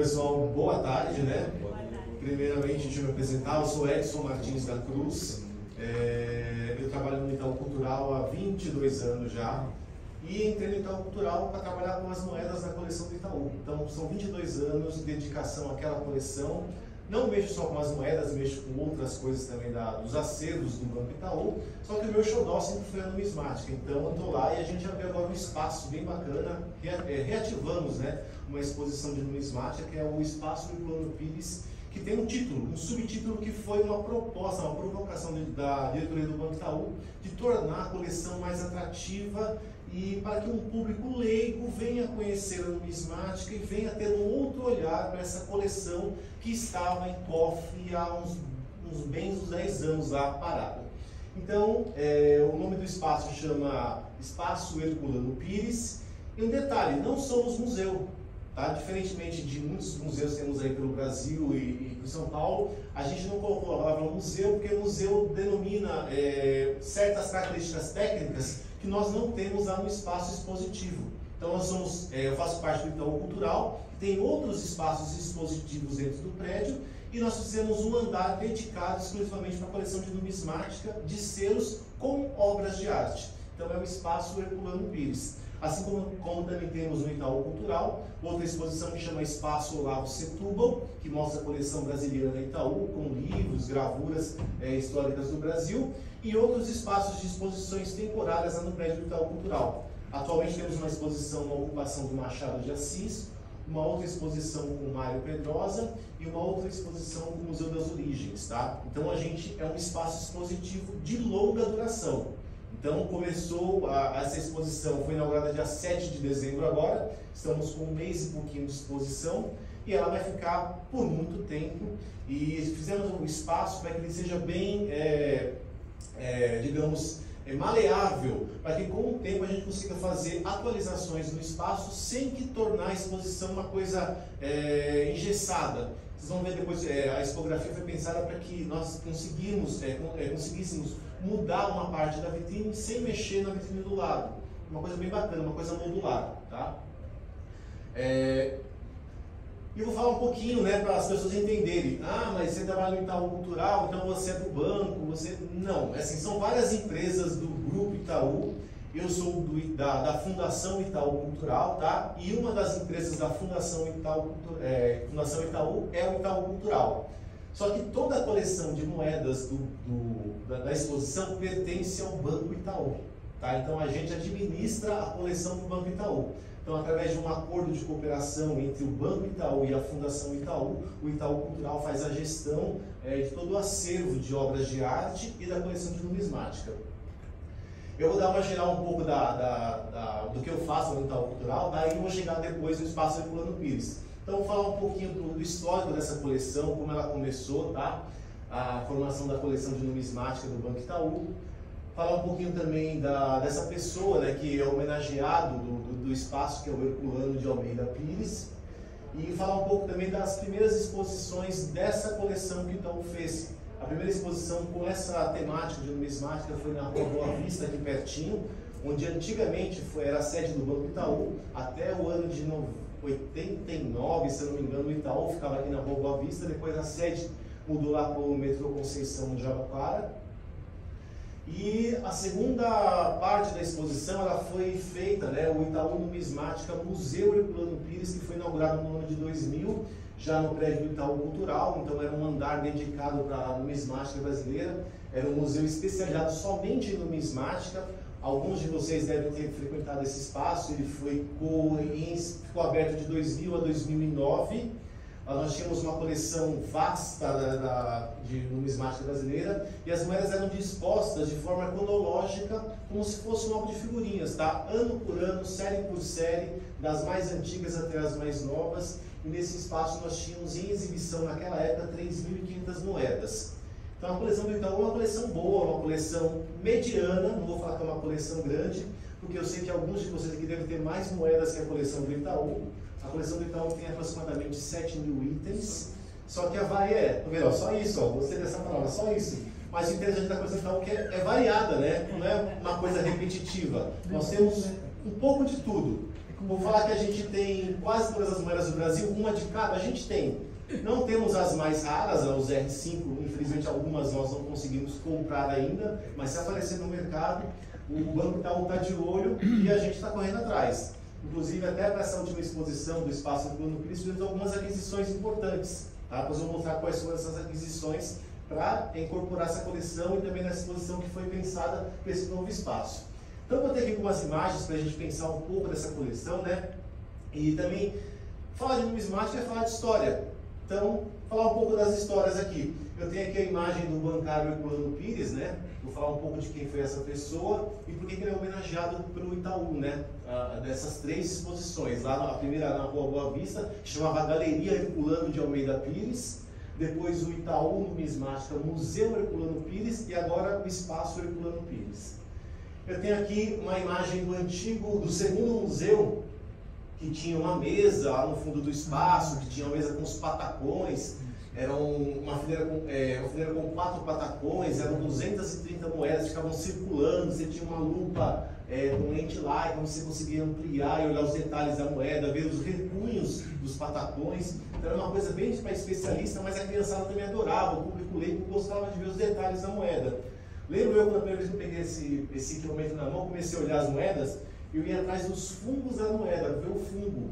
pessoal, boa tarde, né? Boa tarde. Primeiramente, deixa eu me apresentar, eu sou Edson Martins da Cruz, eu trabalho no Itaú Cultural há 22 anos já, e entrei no Itaú Cultural para trabalhar com as moedas da coleção do Itaú. Então, são 22 anos de dedicação àquela coleção. Não mexo só com as moedas, mexo com outras coisas também dos acervos do Banco Itaú, só que o meu xodó sempre foi a numismática, então eu estou lá e a gente abriu agora um espaço bem bacana, reativamos, né, uma exposição de numismática, que é o Espaço Herculano Pires, que tem um título, um subtítulo que foi uma proposta, uma provocação da diretoria do Banco Itaú, de tornar a coleção mais atrativa e para que um público leigo venha conhecer a numismática e venha ter um outro olhar para essa coleção que estava em cofre há uns bens uns 10 anos lá parada. Então, o nome do espaço chama Espaço Herculano Pires. E um detalhe, não somos museu, tá? Diferentemente de muitos museus que temos aí pelo Brasil e em São Paulo, a gente não colocou a palavra museu porque o museu denomina certas características técnicas que nós não temos lá no espaço expositivo. Então, nós somos, eu faço parte do Itaú Cultural, tem outros espaços expositivos dentro do prédio, e nós fizemos um andar dedicado exclusivamente para a coleção de numismática de selos com obras de arte. Então, é o Espaço Herculano Pires. Assim como também temos no Itaú Cultural, outra exposição que chama Espaço Olavo Setúbal, que mostra a coleção brasileira da Itaú, com livros, gravuras históricas do Brasil, e outros espaços de exposições temporárias lá no prédio do Itaú Cultural. Atualmente temos uma exposição na ocupação do Machado de Assis, uma outra exposição com o Mário Pedrosa e uma outra exposição com o Museu das Origens, tá? Então a gente é um espaço expositivo de longa duração. Então, começou essa exposição, foi inaugurada dia 7 de dezembro agora, estamos com um mês e pouquinho de exposição, e ela vai ficar por muito tempo, e fizemos um espaço para que ele seja bem, digamos, maleável, para que com o tempo a gente consiga fazer atualizações no espaço sem que tornar a exposição uma coisa engessada. Vocês vão ver depois, a expografia foi pensada para que nós conseguíssemos mudar uma parte da vitrine sem mexer na vitrine do lado. Uma coisa bem bacana, uma coisa modular, tá? E vou falar um pouquinho, né, para as pessoas entenderem. Ah, mas você trabalha no Itaú Cultural, então você é do banco, você... Não, assim, são várias empresas do Grupo Itaú. Eu sou da Fundação Itaú Cultural, tá? E uma das empresas da Fundação Itaú, é o Itaú Cultural. Só que toda a coleção de moedas da exposição pertence ao Banco Itaú, tá? Então a gente administra a coleção do Banco Itaú. Então, através de um acordo de cooperação entre o Banco Itaú e a Fundação Itaú, o Itaú Cultural faz a gestão de todo o acervo de obras de arte e da coleção de numismática. Eu vou dar uma geral um pouco do que eu faço no Itaú Cultural, daí eu vou chegar depois no Espaço Herculano Pires. Então, vou falar um pouquinho do histórico dessa coleção, como ela começou, tá? A formação da coleção de numismática do Banco Itaú. Falar um pouquinho também dessa pessoa, né, que é homenageado do espaço, que é o Herculano de Almeida Pires. E falar um pouco também das primeiras exposições dessa coleção que o Itaú fez. A primeira exposição com essa temática de numismática foi na Rua Boa Vista, aqui pertinho, onde antigamente era a sede do Banco Itaú. Até o ano de 89, se eu não me engano, o Itaú ficava aqui na Rua Boa Vista, depois a sede mudou lá para o metrô Conceição de Jabaquara. E a segunda parte da exposição ela foi feita, né, o Itaú Numismática Museu Herculano Pires, que foi inaugurado no ano de 2000, já no prédio do Itaú Cultural. Então era um andar dedicado para a numismática brasileira, era um museu especializado somente em numismática. Alguns de vocês devem ter frequentado esse espaço, ele ficou aberto de 2000 a 2009. Nós tínhamos uma coleção vasta de numismática brasileira e as moedas eram dispostas de forma cronológica, como se fosse um álbum de figurinhas, tá? Ano por ano, série por série, das mais antigas até as mais novas. E nesse espaço nós tínhamos em exibição naquela época 3.500 moedas. Então a coleção do Itaú é uma coleção boa, uma coleção mediana, não vou falar que é uma coleção grande, porque eu sei que alguns de vocês aqui devem ter mais moedas que a coleção do Itaú. A coleção do Itaú tem aproximadamente 7.000 itens, só que a variedade, melhor, só isso, ó, gostei dessa palavra, só isso. Mas o interessante da coleção do Itaú é que é variada, né? Não é uma coisa repetitiva. Nós temos um pouco de tudo. Vou falar que a gente tem quase todas as moedas do Brasil, uma de cada, a gente tem. Não temos as mais raras, os R5, infelizmente algumas nós não conseguimos comprar ainda, mas se aparecer no mercado, o Banco Itaú está de olho e a gente está correndo atrás. Inclusive, até para essa última exposição do Espaço Herculano Pires, fizemos algumas aquisições importantes. Tá? Nós vamos mostrar quais foram essas aquisições para incorporar essa coleção e também nessa exposição que foi pensada para esse novo espaço. Então, vou ter aqui algumas imagens para a gente pensar um pouco dessa coleção, né? E também, falar de numismática é falar de história. Então, falar um pouco das histórias aqui. Eu tenho aqui a imagem do bancário Herculano Pires, né? Vou falar um pouco de quem foi essa pessoa e por que ele é homenageado pelo Itaú, né? Dessas três exposições. Lá na primeira, na Rua Boa Vista, chamava Galeria Herculano de Almeida Pires. Depois, o Itaú Numismática Museu Herculano Pires e agora o Espaço Herculano Pires. Eu tenho aqui uma imagem do antigo, do segundo museu, que tinha uma mesa lá no fundo do espaço, que tinha uma mesa com os patacões, era uma fileira com 4 patacões, eram 230 moedas, ficavam circulando, você tinha uma lupa com lente lá, então você conseguia ampliar e olhar os detalhes da moeda, ver os recunhos dos patacões, então era uma coisa bem para especialista, mas a criançada também adorava, o público leigo gostava de ver os detalhes da moeda. Lembro eu, quando a primeira vez que eu peguei esse instrumento na mão, comecei a olhar as moedas, eu ia atrás dos fungos da moeda, ver o fungo.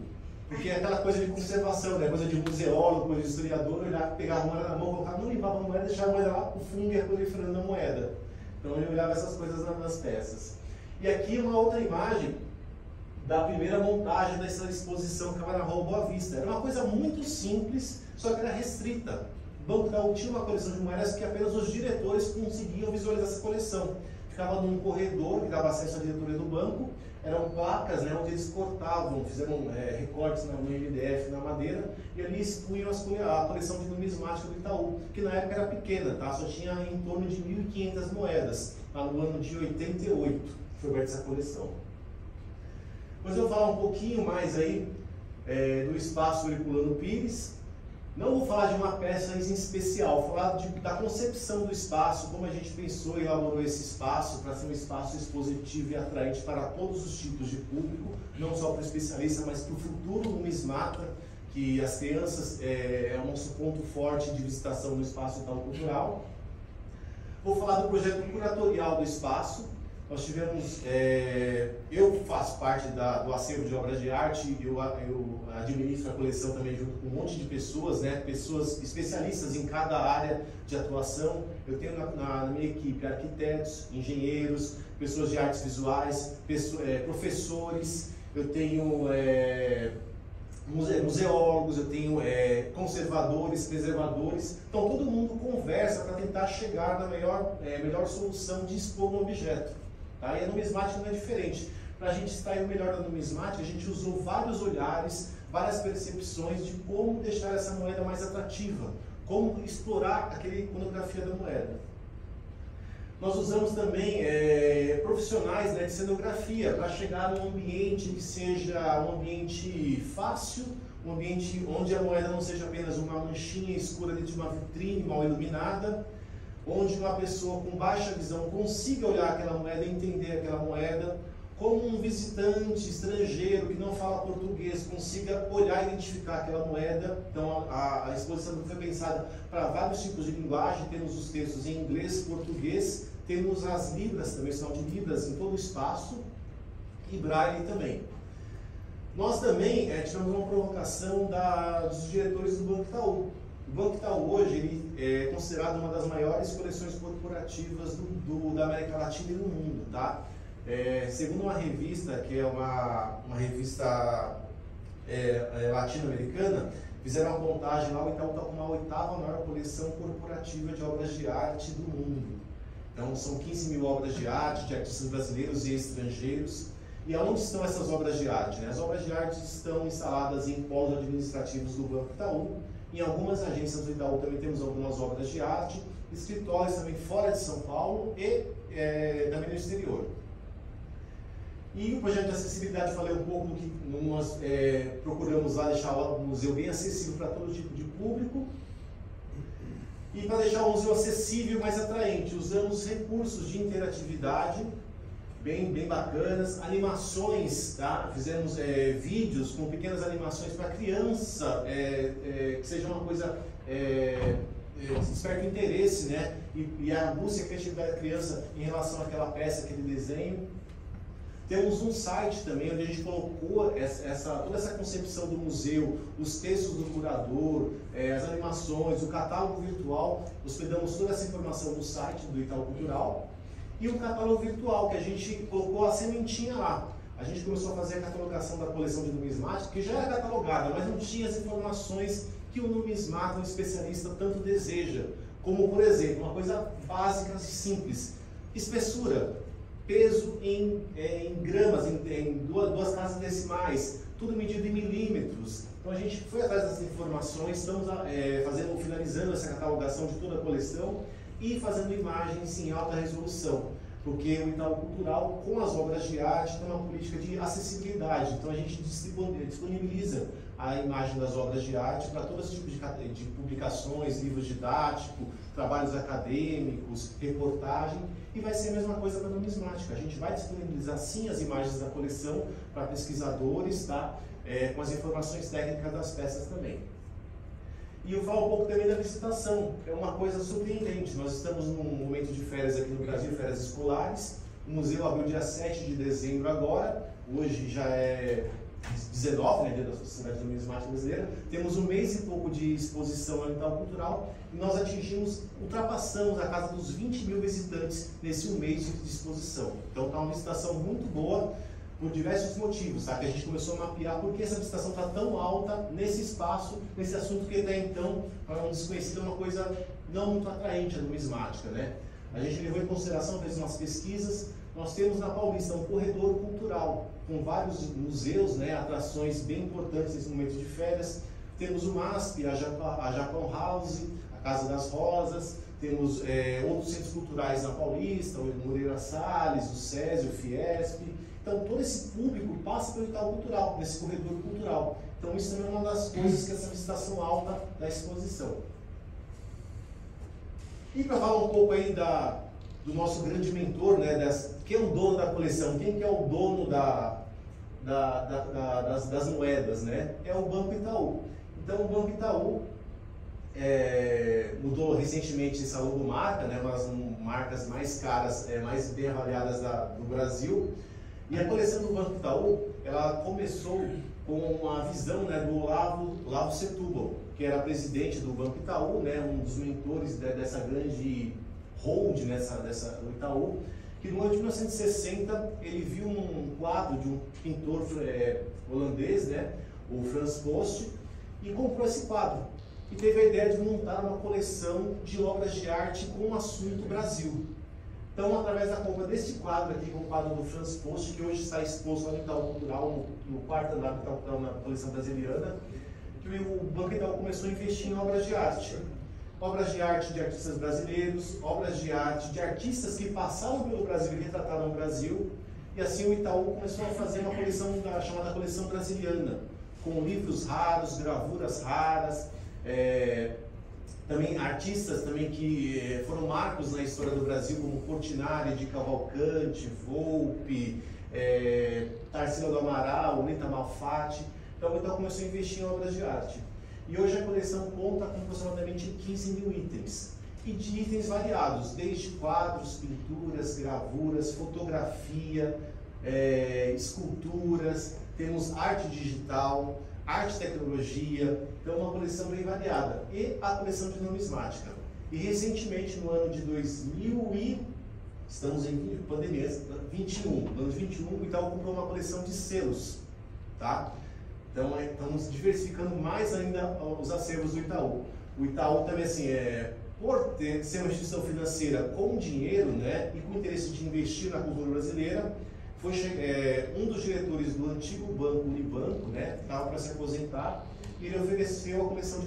Porque é aquela coisa de conservação, né? Coisa de museólogo, coisa de historiador, olhar, pegar a moeda na mão, colocar, não limpava a moeda, deixava a moeda lá, o fungo ia proliferando a moeda. Então eu olhava essas coisas nas peças. E aqui uma outra imagem da primeira montagem dessa exposição que estava na Rua Boa Vista. Era uma coisa muito simples, só que era restrita. O Banco Itaú tinha uma coleção de moedas que apenas os diretores conseguiam visualizar essa coleção. Ficava num corredor que dava acesso à diretoria do banco, eram placas, né, onde eles cortavam, fizeram recortes na MDF, na madeira, e ali expunham a coleção de numismática do Itaú, que na época era pequena, tá? Só tinha em torno de 1.500 moedas, lá no ano de 88 foi aberta essa coleção. Mas eu vou falar um pouquinho mais aí do Espaço Herculano Pires. Não vou falar de uma peça em especial, vou falar da concepção do espaço, como a gente pensou e elaborou esse espaço para ser um espaço expositivo e atraente para todos os tipos de público, não só para o especialista, mas para o futuro numismata, que as crianças é o nosso ponto forte de visitação no Espaço Itaú Cultural. Vou falar do projeto curatorial do espaço. Nós tivemos, eu faço parte do acervo de obras de arte, eu administro a coleção também junto com um monte de pessoas, né? Pessoas especialistas em cada área de atuação. Eu tenho na minha equipe arquitetos, engenheiros, pessoas de artes visuais, professores, eu tenho museólogos, eu tenho conservadores, preservadores. Então todo mundo conversa para tentar chegar na melhor solução de expor um objeto. Tá? E a numismática não é diferente. Para a gente extrair o melhor da numismática, a gente usou vários olhares, várias percepções de como deixar essa moeda mais atrativa, como explorar aquela iconografia da moeda. Nós usamos também profissionais, né, de cenografia para chegar num ambiente que seja um ambiente fácil, um ambiente onde a moeda não seja apenas uma manchinha escura dentro de uma vitrine mal iluminada, onde uma pessoa com baixa visão consiga olhar aquela moeda e entender aquela moeda, como um visitante estrangeiro que não fala português consiga olhar e identificar aquela moeda. Então a exposição foi pensada para vários tipos de linguagem, temos os textos em inglês, português, temos as libras, também são de libras em todo o espaço, e braille também. Nós também tivemos uma provocação dos diretores do Banco Itaú. O Banco Itaú hoje ele é considerado uma das maiores coleções corporativas da América Latina e do mundo, tá? Segundo uma revista, que é uma revista latino-americana, fizeram uma contagem lá, o Itaú está com a 8ª maior coleção corporativa de obras de arte do mundo. Então são 15.000 obras de arte, de artistas brasileiros e estrangeiros. E aonde estão essas obras de arte? Né? As obras de arte estão instaladas em polos administrativos do Banco Itaú. Em algumas agências do Itaú também temos algumas obras de arte, escritórios também fora de São Paulo e também no exterior. E o projeto de acessibilidade, falei um pouco do que nós procuramos lá, deixar o museu bem acessível para todo tipo de público. E para deixar o museu acessível e mais atraente, usamos recursos de interatividade, bem bacanas, animações, tá? Fizemos vídeos com pequenas animações para criança, que seja uma coisa desperta interesse, né? E a angústia e criatividade da criança em relação àquela peça, aquele desenho. Temos um site também onde a gente colocou toda essa concepção do museu, os textos do curador, as animações, o catálogo virtual. Hospedamos toda essa informação no site do Itaú Cultural. E um catálogo virtual, que a gente colocou a sementinha lá. A gente começou a fazer a catalogação da coleção de numismática, que já era catalogada, mas não tinha as informações que o numismata, um especialista, tanto deseja. Como, por exemplo, uma coisa básica e simples. Espessura, peso em gramas, em duas casas decimais, tudo medido em milímetros. Então a gente foi atrás dessas informações, estamos finalizando essa catalogação de toda a coleção e fazendo imagens em alta resolução, porque o Itaú Cultural, com as obras de arte, tem uma política de acessibilidade, então a gente disponibiliza a imagem das obras de arte para todo esse tipo de publicações, livros didáticos, trabalhos acadêmicos, reportagem, e vai ser a mesma coisa para a numismática. A gente vai disponibilizar sim as imagens da coleção para pesquisadores, tá? Com as informações técnicas das peças também. E eu falo um pouco também da licitação, é uma coisa surpreendente. Nós estamos num momento de férias aqui no Brasil, férias escolares. O museu abriu dia 7 de dezembro agora, hoje já é 19, né, dia da Sociedade Numismática Brasileira. Temos um mês e pouco de exposição no Itaú Cultural e nós ultrapassamos a casa dos 20 mil visitantes nesse mês de exposição. Então está uma licitação muito boa, por diversos motivos, tá? Que a gente começou a mapear porque essa licitação está tão alta nesse espaço, nesse assunto que até então para um desconhecido é uma coisa não muito atraente, a numismática, né? A gente levou em consideração, fez umas pesquisas. Nós temos na Paulista um corredor cultural com vários museus, né, atrações bem importantes nesse momento de férias. Temos o MASP, a Japan House, a Casa das Rosas. Temos outros centros culturais na Paulista, o Moreira Salles, o SESI, o Fiesp. Então, todo esse público passa pelo Itaú Cultural, nesse corredor cultural. Então, isso também é uma das coisas que essa visitação alta da exposição. E para falar um pouco aí do nosso grande mentor, né, quem é o dono da coleção, quem que é o dono das moedas, né? É o Banco Itaú. Então, o Banco Itaú mudou recentemente essa logomarca, né, uma das marcas mais caras, mais bem avaliadas do Brasil. E a coleção do Banco Itaú, ela começou com uma visão, né, do Olavo Setúbal, que era presidente do Banco Itaú, né, um dos mentores dessa grande hold, do Itaú, que no ano de 1960 ele viu um quadro de um pintor holandês, né, o Frans Post, e comprou esse quadro. E teve a ideia de montar uma coleção de obras de arte com o assunto Brasil. Então, através da compra deste quadro aqui, com o quadro do Frans Post, que hoje está exposto lá no Itaú Cultural, no quarto andar do Itaú Cultural, na coleção brasileira, que o Banco Itaú começou a investir em obras de arte. Obras de arte de artistas brasileiros, obras de arte de artistas que passaram pelo Brasil e retrataram o Brasil. E assim o Itaú começou a fazer uma coleção chamada Coleção Brasiliana, com livros raros, gravuras raras, também artistas que foram marcos na história do Brasil, como Portinari, de Cavalcante, Volpi, Tarsila do Amaral, Nita Malfatti. Então o Itaú começou a investir em obras de arte. E hoje a coleção conta com aproximadamente 15 mil itens, e de itens variados, desde quadros, pinturas, gravuras, fotografia, esculturas, temos arte digital, arte e tecnologia, então uma coleção bem variada, e a coleção de numismática. E recentemente, no ano de 2021, o Itaú comprou uma coleção de selos, tá? Então, estamos diversificando mais ainda os acervos do Itaú. O Itaú também, assim, por ser uma instituição financeira com dinheiro, né, e com interesse de investir na cultura brasileira, foi um dos diretores do antigo banco Unibanco, né, estava para se aposentar, e ele ofereceu a coleção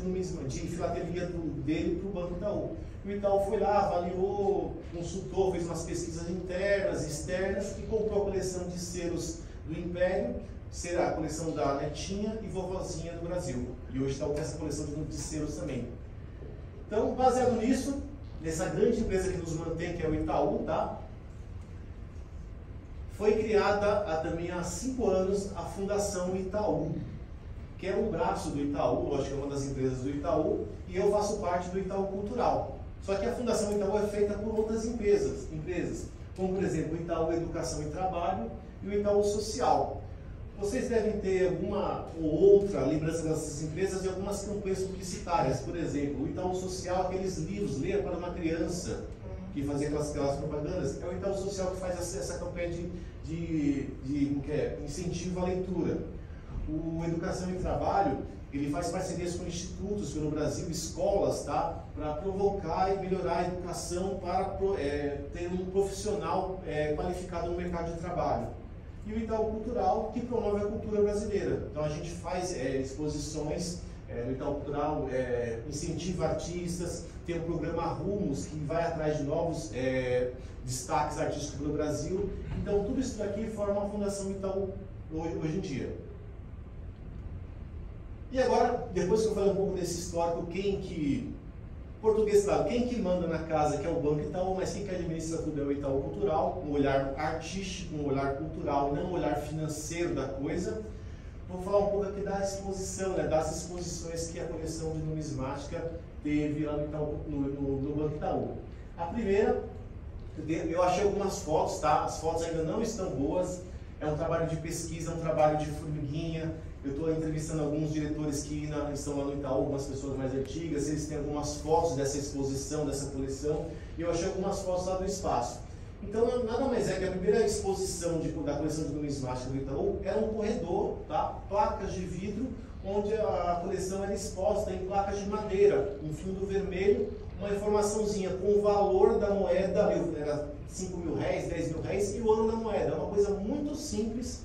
de filatelia dele para o Banco Itaú. O Itaú foi lá, avaliou, consultou, fez umas pesquisas internas, externas, e comprou a coleção de selos do Império. Será a coleção da netinha e vovozinha do Brasil. E hoje está com essa coleção de noticeiros também. Então, baseado nisso, nessa grande empresa que nos mantém, que é o Itaú, tá? foi criada há também há 5 anos a Fundação Itaú, que é um braço do Itaú, lógico, é uma das empresas do Itaú, e eu faço parte do Itaú Cultural. Só que a Fundação Itaú é feita por outras empresas como, por exemplo, o Itaú Educação e Trabalho e o Itaú Social. Vocês devem ter alguma ou outra lembrança dessas empresas de algumas campanhas publicitárias, por exemplo, o Itaú Social, aqueles livros, leia para uma criança, que fazia aquelas propagandas, é o Itaú Social que faz essa campanha de incentivo à leitura. O Educação e Trabalho, ele faz parcerias com institutos pelo Brasil, escolas, tá? Para provocar e melhorar a educação para ter um profissional qualificado no mercado de trabalho. E o Itaú Cultural, que promove a cultura brasileira. Então a gente faz exposições no Itaú Cultural, incentiva artistas, tem o programa Rumos, que vai atrás de novos destaques artísticos pelo Brasil. Então tudo isso daqui forma a Fundação Itaú hoje em dia. E agora, depois que eu falei um pouco desse histórico, quem que manda na casa, que é o Banco Itaú, mas quem que administra tudo é o Itaú Cultural, um olhar artístico, um olhar cultural, não um olhar financeiro da coisa. Vou falar um pouco aqui da exposição, né, das exposições que a coleção de numismática teve lá no Itaú, no Banco Itaú. A primeira, eu achei algumas fotos, tá? As fotos ainda não estão boas, é um trabalho de pesquisa, é um trabalho de formiguinha. Eu estou entrevistando alguns diretores que estão lá no Itaú, algumas pessoas mais antigas, eles têm algumas fotos dessa exposição, dessa coleção, e eu achei algumas fotos lá do espaço. Então, nada mais é que a primeira exposição da coleção de numismática do Itaú era um corredor, tá? Placas de vidro, onde a coleção era exposta em placas de madeira, um fundo vermelho, uma informaçãozinha com o valor da moeda, era 5 mil réis, 10 mil réis, e o ano da moeda, uma coisa muito simples,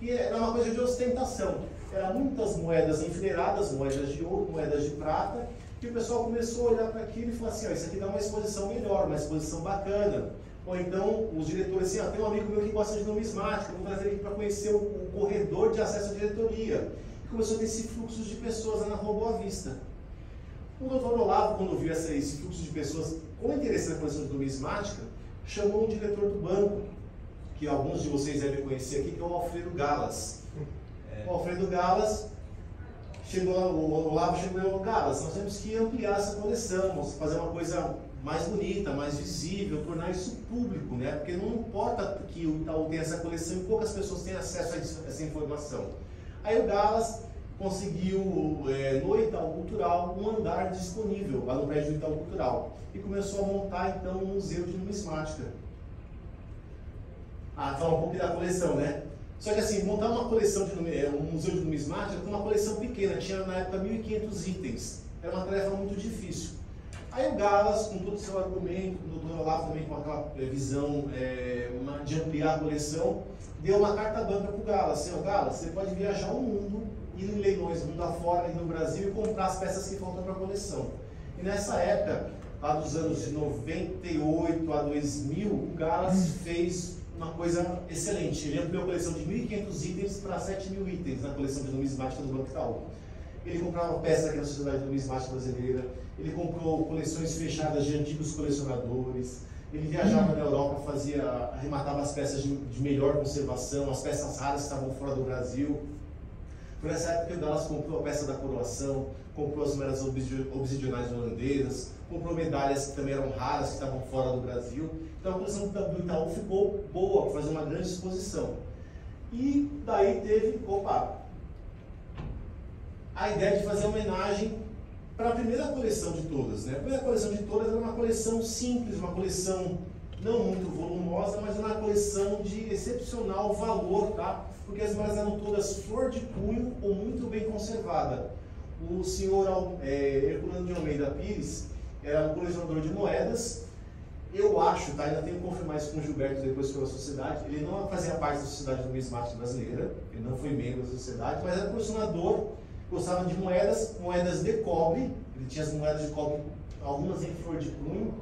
e era uma coisa de ostentação. Eram muitas moedas enfileiradas, moedas de ouro, moedas de prata, e o pessoal começou a olhar para aquilo e falou assim, ó, isso aqui dá uma exposição melhor, uma exposição bacana. Ou então, os diretores assim, ó, tem um amigo meu que gosta de numismática, vou trazer ele para conhecer o corredor de acesso à diretoria. E começou a ter esse fluxo de pessoas lá na Rua Boa Vista. O doutor Olavo, quando viu esse fluxo de pessoas com interesse na coleção de numismática, chamou um diretor do banco, que alguns de vocês devem conhecer aqui, que é o Alfredo Galas. O Alfredo Galas chegou lá, o Olavo chegou e falou, Galas, nós temos que ampliar essa coleção, fazer uma coisa mais bonita, mais visível, tornar isso público, né? Porque não importa que o Itaú tenha essa coleção e poucas pessoas têm acesso a essa informação. Aí o Galas conseguiu, no Itaú Cultural, um andar disponível lá no prédio do Itaú Cultural e começou a montar, então, um museu de numismática. Ah, falar um pouco da coleção, né? Só que assim, montar uma coleção, um museu de numismática com uma coleção pequena, tinha na época 1.500 itens, era uma tarefa muito difícil. Aí o Galas, com todo o seu argumento, o doutor Olavo também com aquela visão de ampliar a coleção, deu uma carta branca para o Galas, senhor Galas, você pode viajar o mundo, ir em leilões mundo afora, ir no Brasil e comprar as peças que faltam para a coleção. E nessa época, lá dos anos de 98 a 2000, o Galas fez uma coisa excelente. Ele ampliou a coleção de 1.500 itens para 7.000 itens na coleção de numismática do Banco Itaú. Ele comprava peças da Sociedade Numismática Brasileira, ele comprou coleções fechadas de antigos colecionadores, ele viajava na Europa, arrematava as peças de melhor conservação, as peças raras que estavam fora do Brasil. Por essa época, o Galas comprou a peça da coroação, comprou as moedas obsidionais holandesas, comprou medalhas que também eram raras, que estavam fora do Brasil. Então a coleção do Itaú ficou boa, para fazer uma grande exposição. E daí teve, a ideia de fazer homenagem para a primeira coleção de todas, né? A primeira coleção de todas era uma coleção simples, uma coleção não muito volumosa, mas uma coleção de excepcional valor, tá? Porque as moedas eram todas flor de punho ou muito bem conservada. O senhor Herculano de Almeida Pires era um colecionador de moedas. Eu acho, tá? Ainda tenho que confirmar isso com o Gilberto depois pela sociedade, ele não fazia parte da Sociedade Numismática Brasileira, ele não foi membro da sociedade, mas era colecionador, gostava de moedas de cobre, ele tinha as moedas de cobre, algumas em flor de punho,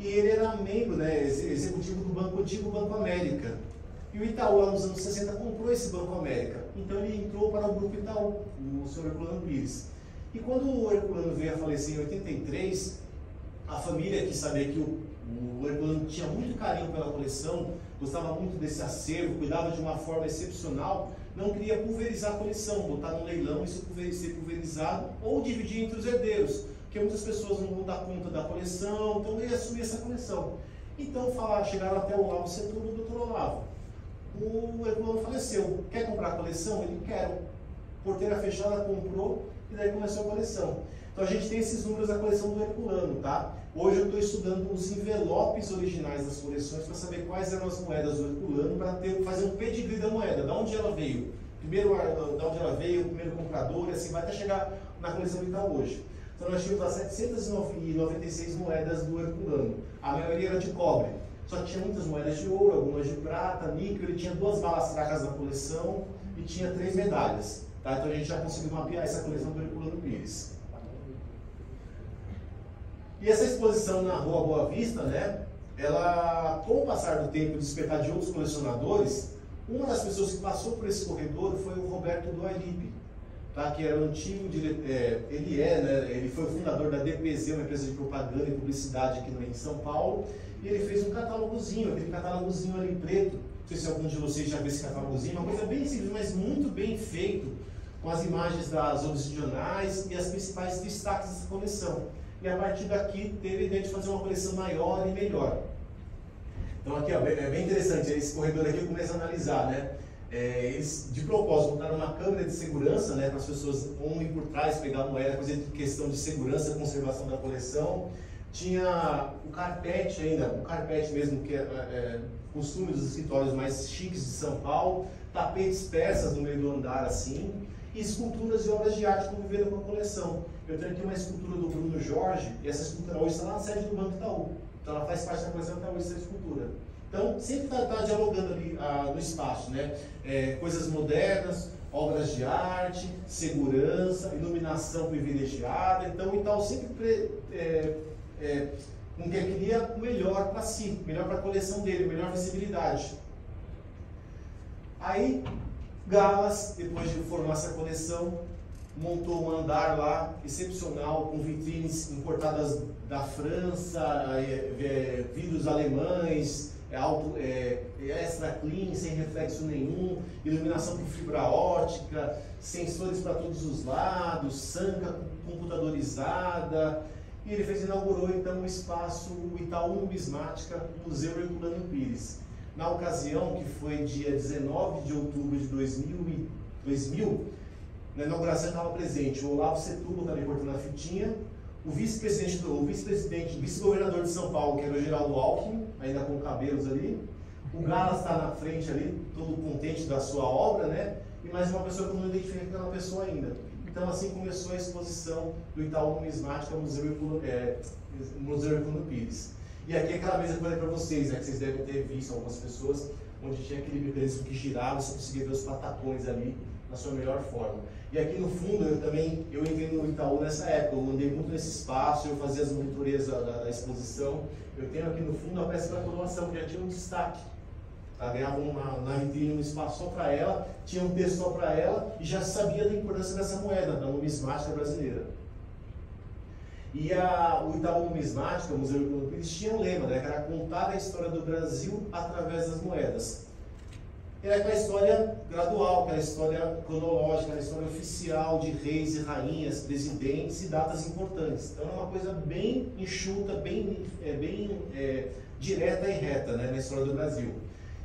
e ele era membro, né, executivo do banco antigo Banco América. E o Itaú, lá nos anos 60, comprou esse Banco América, então ele entrou para o grupo Itaú, o senhor Herculano Pires. E quando o Herculano veio a falecer em 83, a família que sabia que o Herculano tinha muito carinho pela coleção, gostava muito desse acervo, cuidava de uma forma excepcional, não queria pulverizar a coleção, botar no leilão e ser pulverizado ou dividir entre os herdeiros, porque muitas pessoas não vão dar conta da coleção, então ele assumia essa coleção. Então chegaram até o Olavo Setúbal, o Dr. Olavo. O Herculano faleceu, quer comprar a coleção? Ele quer. Porteira fechada, comprou e daí começou a coleção. Então a gente tem esses números da coleção do Herculano, tá? Hoje eu estou estudando os envelopes originais das coleções para saber quais eram as moedas do Herculano, para fazer um pedigree da moeda, da onde ela veio. Primeiro, da onde ela veio, o primeiro comprador, e assim vai até chegar na coleção que está hoje. Então nós tínhamos as 796 moedas do Herculano. A maioria era de cobre, só que tinha muitas moedas de ouro, algumas de prata, níquel. Ele tinha 2 balastras da coleção e tinha 3 medalhas. Tá? Então a gente já conseguiu mapear essa coleção do Herculano Pires. E essa exposição na Rua Boa Vista, né, ela, com o passar do tempo, despertar de outros colecionadores, uma das pessoas que passou por esse corredor foi o Roberto Doilipe, tá, que era o antigo diretor, ele foi o fundador da DPZ, uma empresa de propaganda e publicidade aqui em São Paulo, e ele fez um catálogozinho, aquele catálogozinho ali em preto, não sei se algum de vocês já viu esse catálogozinho, uma coisa bem simples, mas muito bem feito, com as imagens das obsidionais e as principais destaques dessa coleção. E a partir daqui teve a ideia de fazer uma coleção maior e melhor. Então aqui ó, é bem interessante, esse corredor aqui eu começo a analisar, né? Eles de propósito botaram uma câmera de segurança, né, para as pessoas não ir por trás, pegar a moeda, fazer questão de segurança, conservação da coleção. Tinha o carpete ainda, o carpete mesmo, que é costume dos escritórios mais chiques de São Paulo, tapetes persas no meio do andar assim, e esculturas e obras de arte conviveram com a coleção. Eu tenho aqui uma escultura do Bruno Jorge, e essa escultura hoje está na sede do Banco Itaú. Então ela faz parte da coleção até hoje, essa escultura. Então sempre está dialogando ali no espaço, né? Coisas modernas, obras de arte, segurança, iluminação privilegiada. Então o Itaú sempre queria o melhor para si, melhor para a coleção dele, melhor visibilidade. Aí Galas, depois de formar essa coleção, montou um andar lá, excepcional, com vitrines importadas da França, vidros alemães, extra clean, sem reflexo nenhum, iluminação com fibra ótica, sensores para todos os lados, sanca computadorizada. E ele inaugurou então o espaço Itaú Numismática Museu Herculano Pires. Na ocasião, que foi dia 19 de outubro de 2000, na inauguração estava presente o Olavo Setúbal, também cortando a fitinha, o vice-governador de São Paulo, que era o Geraldo Alckmin, ainda com cabelos ali, o Galas está na frente ali, todo contente da sua obra, né? E mais uma pessoa que eu não identifiquei aquela pessoa ainda. Então assim começou a exposição do Itaú Numismática Museu Herculano Pires. E aqui é aquela mesa que eu falei para vocês, né, que vocês devem ter visto algumas pessoas, onde tinha aquele mecanismo que girava, você conseguia ver os patacões ali na sua melhor forma. E aqui no fundo, eu entrei no Itaú nessa época, eu andei muito nesse espaço, eu fazia as monitorias da exposição. Eu tenho aqui no fundo a peça da coroação, que já tinha um destaque. Tá? Ganhava na vitrine um espaço só para ela, tinha um texto só para ela, e já sabia da importância dessa moeda, da numismática brasileira. E o Itaú Numismática, o Museu Herculano Pires, tinha um lema, né, que era contar a história do Brasil através das moedas. Era aquela história gradual, aquela história cronológica, aquela história oficial de reis e rainhas, presidentes e datas importantes. Então era uma coisa bem enxuta, bem direta e reta, né, na história do Brasil.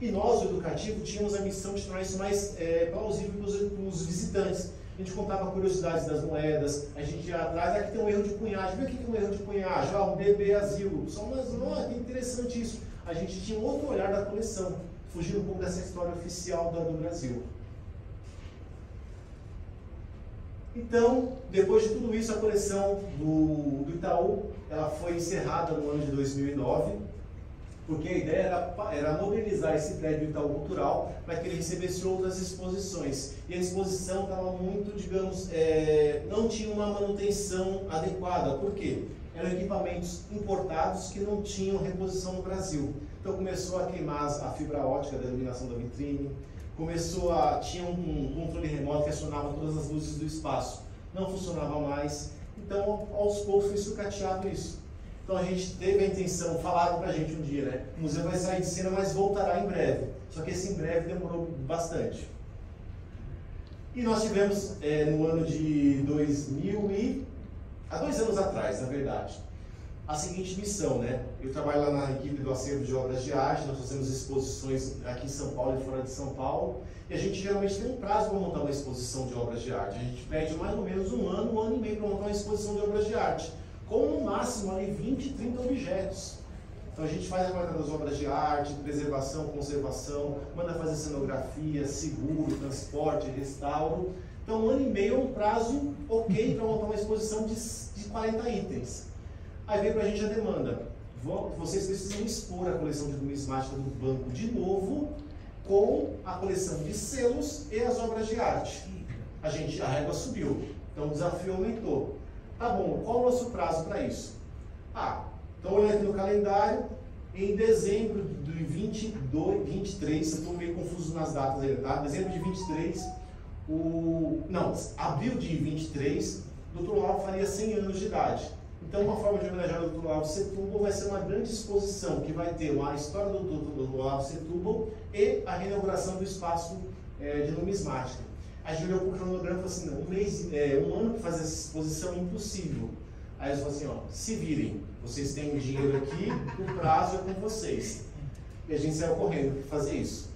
E nós, o educativo, tínhamos a missão de tornar isso mais plausível para os visitantes. A gente contava curiosidades das moedas, a gente ia atrás, aqui tem um erro de cunhagem, o que é um erro de cunhagem? Ah, um bebê asilo, que interessante isso. A gente tinha um outro olhar da coleção, fugindo um pouco dessa história oficial do Brasil. Então, depois de tudo isso, a coleção do Itaú, ela foi encerrada no ano de 2009, porque a ideia era modernizar esse prédio do Itaú Cultural para que ele recebesse outras exposições. E a exposição estava muito, digamos, não tinha uma manutenção adequada. Por quê? Eram equipamentos importados que não tinham reposição no Brasil. Então começou a queimar a fibra ótica da iluminação da vitrine, tinha um controle remoto que acionava todas as luzes do espaço. Não funcionava mais, então aos poucos foi sucateado isso. Então a gente teve a intenção, falaram pra gente um dia, né? O museu vai sair de cena, mas voltará em breve. Só que esse em breve demorou bastante. E nós tivemos, no ano de 2000 e... há 2 anos atrás, na verdade, a seguinte missão, né? Eu trabalho lá na equipe do acervo de obras de arte, nós fazemos exposições aqui em São Paulo e fora de São Paulo, e a gente geralmente tem um prazo para montar uma exposição de obras de arte. A gente pede mais ou menos um ano e meio para montar uma exposição de obras de arte, com no máximo ali 20, 30 objetos. Então a gente faz a parte das obras de arte, preservação, conservação, manda fazer cenografia, seguro, transporte, restauro. Então um ano e meio é um prazo ok para montar uma exposição de 40 itens. Aí veio para a gente a demanda: vocês precisam expor a coleção de numismática do banco de novo com a coleção de selos e as obras de arte. A régua subiu, então o desafio aumentou. Tá bom, qual o nosso prazo para isso? Ah, então olhando aqui no calendário, em dezembro de 23, eu estou meio confuso nas datas ainda, tá? Dezembro de 23, abril de 23, o Dr. Olavo faria 100 anos de idade. Então, uma forma de homenagear o Dr. Olavo Setúbal vai ser uma grande exposição que vai ter a história do Olavo Setúbal e a reinauguração do espaço de numismática. A gente olhou para o cronograma e falou assim: não, um ano para fazer essa exposição é impossível. Aí eles falaram assim: ó, se virem, vocês têm o dinheiro aqui, o prazo é com vocês. E a gente saiu correndo para fazer isso.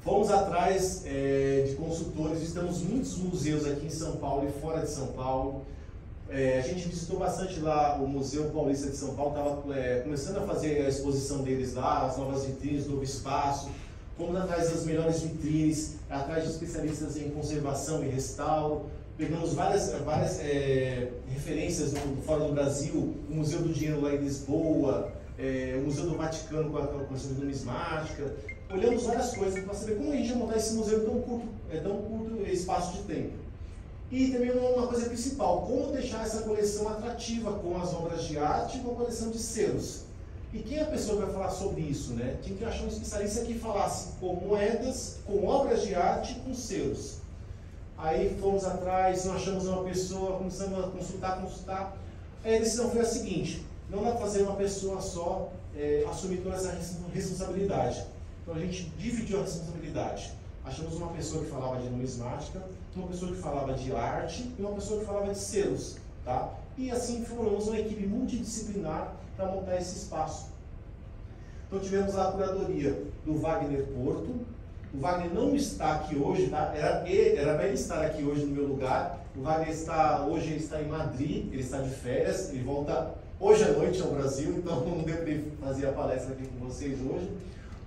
Fomos atrás de consultores, visitamos muitos museus aqui em São Paulo e fora de São Paulo. A gente visitou bastante lá o Museu Paulista de São Paulo, estava começando a fazer a exposição deles lá, as novas vitrines, novo espaço. Fomos atrás das melhores vitrines, atrás de especialistas em conservação e restauro. Pegamos várias referências fora do Brasil, o Museu do Dinheiro lá em Lisboa, o Museu do Vaticano com a coleção de numismática. Olhamos várias coisas para saber como a gente ia montar esse museu em tão curto espaço de tempo. E também uma coisa principal: como deixar essa coleção atrativa com as obras de arte e com a coleção de selos. E quem é a pessoa que vai falar sobre isso, né? Tinha que achar um especialista que falasse com moedas, com obras de arte e com selos. Aí fomos atrás, não achamos uma pessoa, começamos a consultar. Aí a decisão foi a seguinte: não dá para fazer uma pessoa só assumir toda essa responsabilidade. Então a gente dividiu a responsabilidade. Achamos uma pessoa que falava de numismática, uma pessoa que falava de arte e uma pessoa que falava de selos, tá? E assim formamos uma equipe multidisciplinar para montar esse espaço. Então tivemos a curadoria do Wagner Porto. O Wagner não está aqui hoje, tá? Era para ele estar aqui hoje no meu lugar. O Wagner hoje está em Madrid, ele está de férias, ele volta hoje à noite ao Brasil, então não deu para ele fazer a palestra aqui com vocês hoje.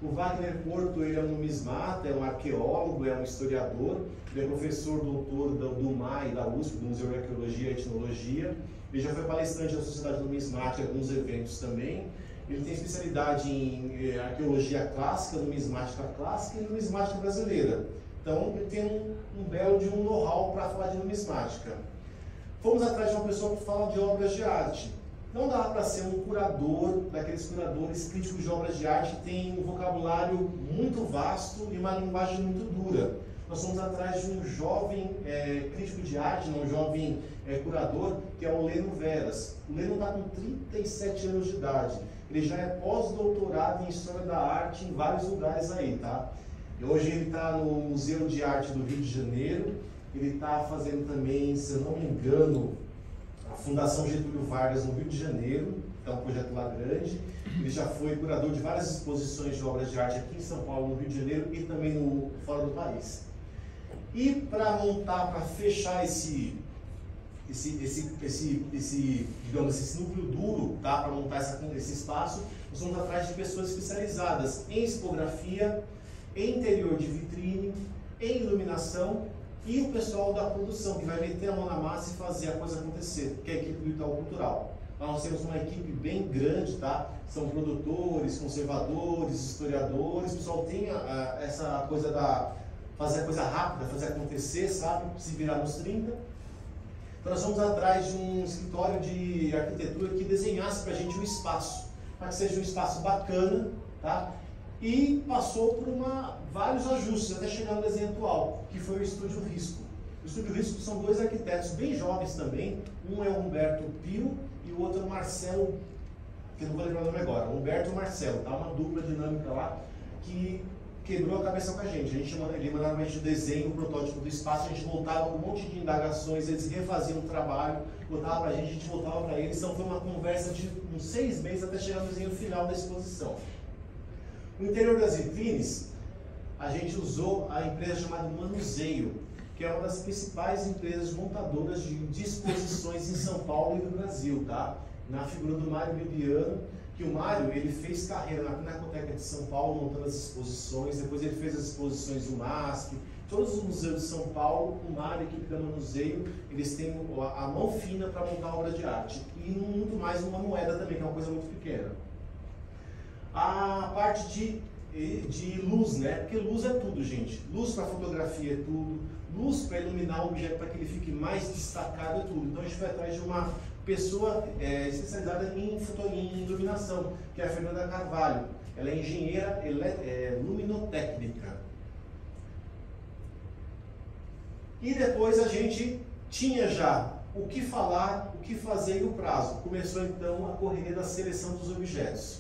O Wagner Porto, ele é um numismata, é um arqueólogo, é um historiador, ele é professor doutor do MAI, da USP, do Museu de Arqueologia e Etnologia. Ele já foi palestrante da Sociedade Numismática em alguns eventos também. Ele tem especialidade em arqueologia clássica, numismática clássica e numismática brasileira. Então, ele tem um belo know-how para falar de numismática. Fomos atrás de uma pessoa que fala de obras de arte. Não dá para ser um curador, daqueles curadores críticos de obras de arte que tem um vocabulário muito vasto e uma linguagem muito dura. Nós fomos atrás de um jovem crítico de arte, um jovem curador, que é o Leno Veras. O Leno está com 37 anos de idade. Ele já é pós-doutorado em História da Arte em vários lugares aí, tá? E hoje ele está no Museu de Arte do Rio de Janeiro. Ele está fazendo também, se eu não me engano, a Fundação Getúlio Vargas no Rio de Janeiro, que é um projeto lá grande. Ele já foi curador de várias exposições de obras de arte aqui em São Paulo, no Rio de Janeiro e também fora do país. E para montar, para fechar esse núcleo duro, tá? Para montar esse espaço, nós vamos atrás de pessoas especializadas em expografia, em interior de vitrine, em iluminação, e o pessoal da produção, que vai meter a mão na massa e fazer a coisa acontecer, que é a equipe do Itaú Cultural. Nós temos uma equipe bem grande, tá? São produtores, conservadores, historiadores. O pessoal tem essa coisa da fazer a coisa rápida, fazer acontecer, sabe? Se virar nos 30. Então nós vamos atrás de um escritório de arquitetura que desenhasse pra gente um espaço, para que seja um espaço bacana, tá? E passou por vários ajustes até chegar no desenho atual, que foi o Estúdio Risco. O Estúdio Risco são 2 arquitetos bem jovens também, um é o Humberto Pio e o outro é o Marcelo que eu não vou lembrar o nome agora, Humberto e o Marcelo, tá? Uma dupla dinâmica lá que quebrou a cabeça com a gente. Ele mandava pra gente o desenho, o protótipo do espaço, a gente voltava com um monte de indagações, eles refaziam o trabalho, botava pra gente, a gente voltava pra eles. Então foi uma conversa de uns 6 meses até chegar no desenho final da exposição. No interior das vitrines, a gente usou a empresa chamada Manuseio, que é uma das principais empresas montadoras de exposições em São Paulo e no Brasil, tá? Na figura do Mário Bibiano, que o Mário, ele fez carreira na Pinacoteca de São Paulo, montando as exposições, depois ele fez as exposições do MASP, todos os museus de São Paulo, o Mário, a equipe da Manuseio, eles têm a mão fina para montar obra de arte, e muito mais uma moeda também, que é uma coisa muito pequena. A parte de luz, né? Porque luz é tudo, gente. Luz para fotografia é tudo, luz para iluminar o objeto para que ele fique mais destacado é tudo. Então a gente vai atrás de uma pessoa especializada em iluminação, que é a Fernanda Carvalho. Ela é engenheira luminotécnica. E depois a gente tinha já o que falar, o que fazer e o prazo. Começou então a correria da seleção dos objetos.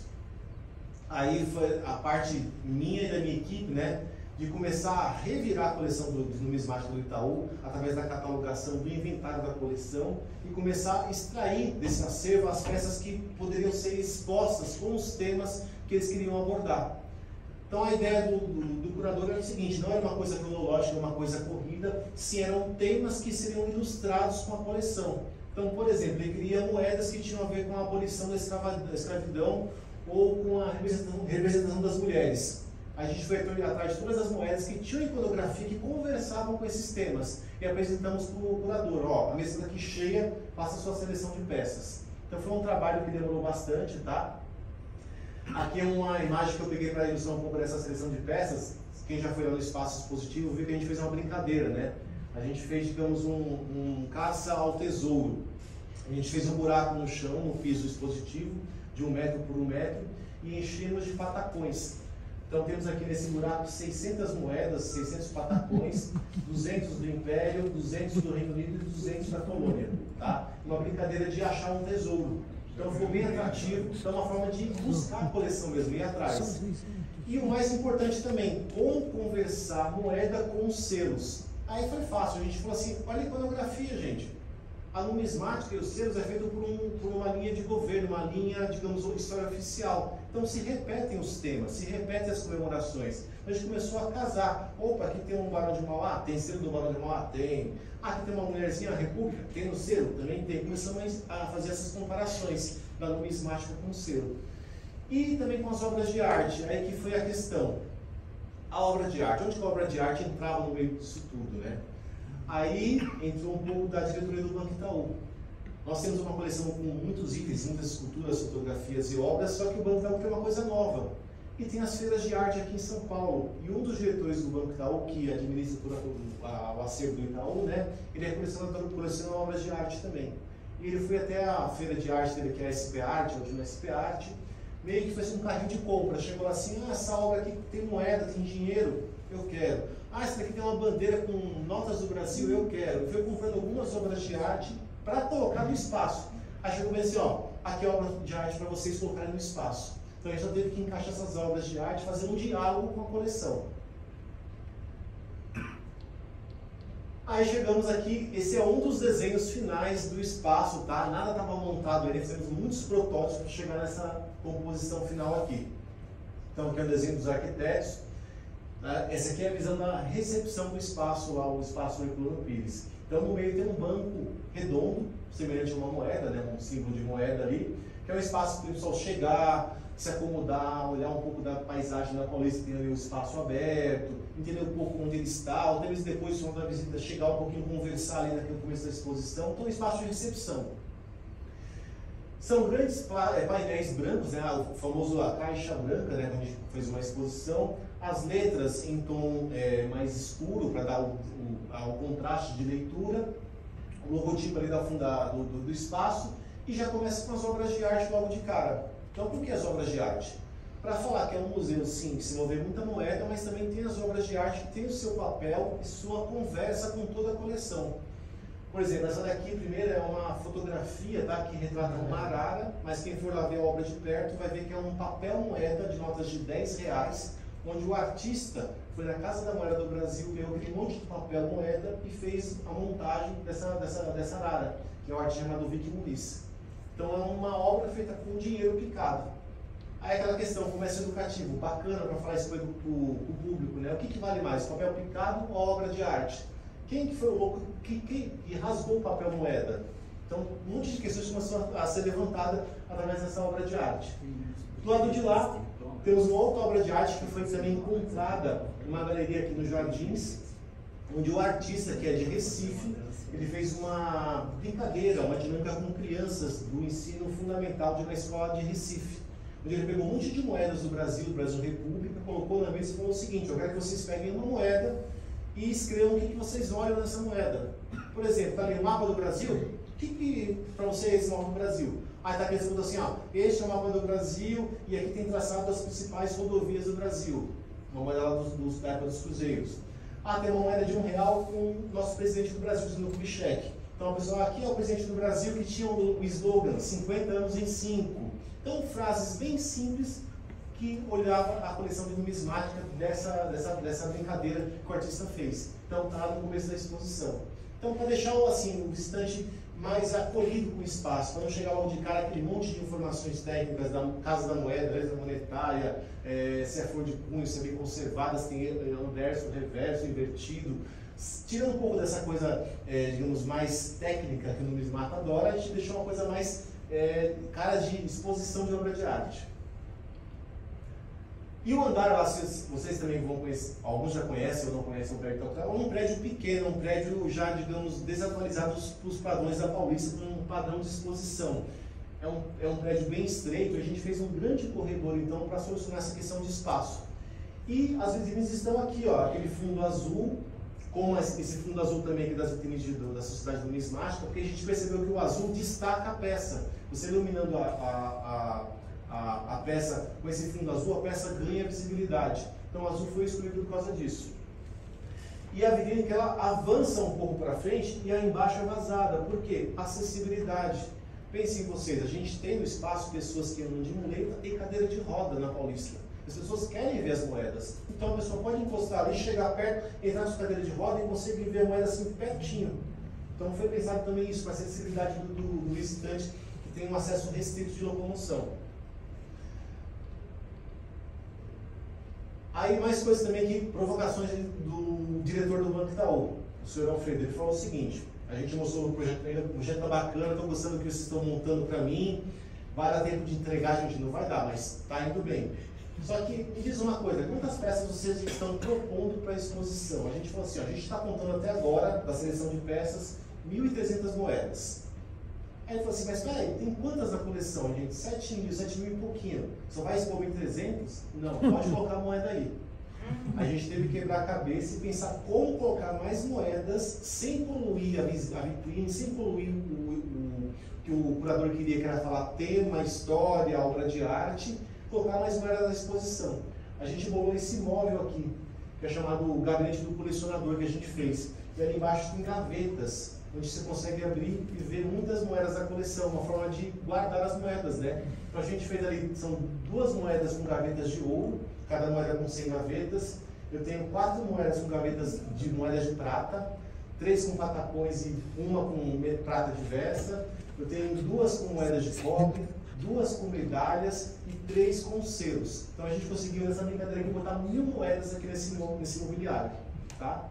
Aí foi a parte minha e da minha equipe, né, de começar a revirar a coleção dos numismáticos do Itaú, através da catalogação do inventário da coleção, e começar a extrair desse acervo as peças que poderiam ser expostas com os temas que eles queriam abordar. Então a ideia do curador era o seguinte, não era uma coisa cronológica, uma coisa corrida, sim, eram temas que seriam ilustrados com a coleção. Então, por exemplo, ele queria moedas que tinham a ver com a abolição da escravidão, ou com a representação das mulheres. A gente foi atrás de todas as moedas que tinham iconografia que conversavam com esses temas e apresentamos para o curador, ó, a mesa daqui cheia, faça a sua seleção de peças. Então foi um trabalho que demorou bastante, tá? Aqui é uma imagem que eu peguei para a ilusão comprar essa seleção de peças. Quem já foi lá no espaço expositivo viu que a gente fez uma brincadeira, né? A gente fez, digamos, um caça ao tesouro. A gente fez um buraco no chão, no piso expositivo, de 1 metro por 1 metro, e enchemos de patacões. Então temos aqui nesse buraco 600 moedas, 600 patacões, 200 do Império, 200 do Reino Unido e 200 da Colônia, tá? Uma brincadeira de achar um tesouro. Então foi bem atrativo, então uma forma de buscar a coleção mesmo, ir atrás. E o mais importante também, como conversar moeda com os selos. Aí foi fácil, a gente falou assim, olha a iconografia, gente. A numismática e os selos é feito por uma linha de governo, uma linha, digamos, história oficial. Então se repetem os temas, se repetem as comemorações. A gente começou a casar. Opa, aqui tem um Barão de Mauá? Tem selo do Barão de Mauá? Tem. Aqui tem uma mulherzinha, a República? Tem no selo? Também tem. Começamos a fazer essas comparações da numismática com o selo. E também com as obras de arte, aí que foi a questão. A obra de arte, onde que a obra de arte entrava no meio disso tudo, né? Aí entrou um pouco da diretoria do Banco Itaú. Nós temos uma coleção com muitos itens, muitas esculturas, fotografias e obras, só que o Banco Itaú tem uma coisa nova. E tem as feiras de arte aqui em São Paulo. E um dos diretores do Banco Itaú, que administra o acervo do Itaú, né, ele é colecionador de obras de arte também. E ele foi até a feira de arte dele, que é a SP Arte, hoje no SP Arte, meio que fez um carrinho de compra. Chegou lá assim, ah, essa obra aqui tem moeda, tem dinheiro, eu quero. Ah, essa daqui tem uma bandeira com notas do Brasil, eu quero. Eu fui comprando algumas obras de arte para colocar no espaço. Aí eu comecei, ó, aqui é obra de arte para vocês colocarem no espaço. Então a gente teve que encaixar essas obras de arte, fazer um diálogo com a coleção. Aí chegamos aqui, esse é um dos desenhos finais do espaço, tá? Nada estava montado, aí recebemos muitos protótipos para chegar nessa composição final aqui. Então aqui é o desenho dos arquitetos. Essa aqui é a visão da recepção do espaço lá, o espaço Herculano Pires. Então no meio tem um banco redondo, semelhante a uma moeda, né, um símbolo de moeda ali, que é um espaço para o pessoal chegar, se acomodar, olhar um pouco da paisagem da Paulista, tem ali o espaço aberto, entender um pouco onde ele está, ou talvez depois da visita chegar um pouquinho, conversar ali naquele começo da exposição. Então é um espaço de recepção. São grandes painéis brancos, né, o famoso a caixa branca, né, onde fez uma exposição. As letras em tom mais escuro para dar o contraste de leitura, o logotipo ali do espaço, e já começa com as obras de arte logo de cara. Então por que as obras de arte? Para falar que é um museu, sim, que se envolve muita moeda, mas também tem as obras de arte que tem o seu papel e sua conversa com toda a coleção. Por exemplo, essa daqui, primeiro, é uma fotografia, tá, que retrata uma arara, mas quem for lá ver a obra de perto vai ver que é um papel moeda de notas de 10 reais, onde o artista foi na Casa da Moeda do Brasil, pegou aquele monte de papel moeda e fez a montagem dessa arara, que é o artista chamado Vic Muniz. Então é uma obra feita com dinheiro picado. Aí aquela questão, comércio educativo, bacana para falar isso para o público, né? O que, que vale mais, papel picado ou obra de arte? Quem que foi o louco que rasgou o papel moeda? Então, um monte de questões começam a ser levantada através dessa obra de arte. Do lado de lá, temos uma outra obra de arte que foi também encontrada em uma galeria aqui nos Jardins, onde o artista, que é de Recife, ele fez uma brincadeira, uma dinâmica com crianças do ensino fundamental de uma escola de Recife, onde ele pegou um monte de moedas do Brasil República, colocou na mesa e falou o seguinte: eu quero que vocês peguem uma moeda e escrevam o que vocês olham nessa moeda. Por exemplo, está ali o mapa do Brasil, o que para você é esse mapa do Brasil? Aí está escrito assim, ó, este é o mapa do Brasil e aqui tem traçado as principais rodovias do Brasil, uma moeda lá da época dos cruzeiros. Ah, tem uma moeda de R$1 com o nosso presidente do Brasil, Juscelino Kubitschek. Então, pessoal, aqui é o presidente do Brasil que tinha o slogan 50 anos em 5. Então, frases bem simples que olhava a coleção de numismática dessa brincadeira que o artista fez. Então, está no começo da exposição. Então, para deixar assim, o visitante mais acolhido com o espaço, para não chegar logo de cara aquele monte de informações técnicas da Casa da Moeda, letra monetária, se é flor de cunho, se é bem conservada, se tem anverso, reverso, invertido. Tira um pouco dessa coisa, digamos, mais técnica que o numismata adora, a gente deixou uma coisa mais cara de exposição de obra de arte. E o andar lá, vocês também vão conhecer, alguns já conhecem ou não conhecem o prédio Itaú Cultural, é um prédio pequeno, um prédio já, digamos, desatualizado para os padrões da Paulista, com um padrão de exposição. É um prédio bem estreito, a gente fez um grande corredor, então, para solucionar essa questão de espaço. E as vitrines estão aqui, ó, aquele fundo azul, com esse fundo azul também aqui das vitrines da Sociedade Numismática, porque a gente percebeu que o azul destaca a peça. Você iluminando a peça com esse fundo azul, a peça ganha visibilidade. Então o azul foi escolhido por causa disso. E a vitrine que ela avança um pouco para frente e a embaixo é vazada. Por quê? Acessibilidade. Pensem vocês, a gente tem no espaço pessoas que andam de muleta e cadeira de roda na Paulista. As pessoas querem ver as moedas. Então a pessoa pode encostar ali, chegar perto, entrar na sua cadeira de roda e consegue ver a moeda assim pertinho. Então foi pensado também isso, para a acessibilidade do visitante que tem um acesso restrito de locomoção. Aí mais coisas também que provocações do diretor do Banco Itaú, o senhor Alfredo, ele falou o seguinte: a gente mostrou o projeto, o projeto está bacana, estou gostando do que vocês estão montando para mim, vai dar tempo de entregar, a gente não vai dar, mas está indo bem. Só que me diz uma coisa, quantas peças vocês estão propondo para a exposição? A gente falou assim, ó, a gente está contando até agora, da seleção de peças, 1.300 moedas. Aí ele falou assim, mas peraí, tem quantas na coleção, gente? 7.000 e pouquinho. Só vai expor 1.300? Não, pode colocar a moeda aí. A gente teve que quebrar a cabeça e pensar como colocar mais moedas sem poluir a vitrine, sem poluir o que o curador queria, que era falar tema, história, obra de arte, colocar mais moedas na exposição. A gente bolou esse móvel aqui, que é chamado gabinete do colecionador, que a gente fez. E ali embaixo tem gavetas, onde você consegue abrir e ver muitas moedas da coleção, uma forma de guardar as moedas, né? Então a gente fez ali, são 2 moedas com gavetas de ouro, cada moeda com 100 gavetas. Eu tenho 4 moedas com gavetas de moedas de prata, 3 com patacões e uma com prata diversa. Eu tenho 2 com moedas de cobre, 2 com medalhas e 3 com selos. Então a gente conseguiu nessa brincadeira aqui botar 1.000 moedas aqui nesse mobiliário, tá?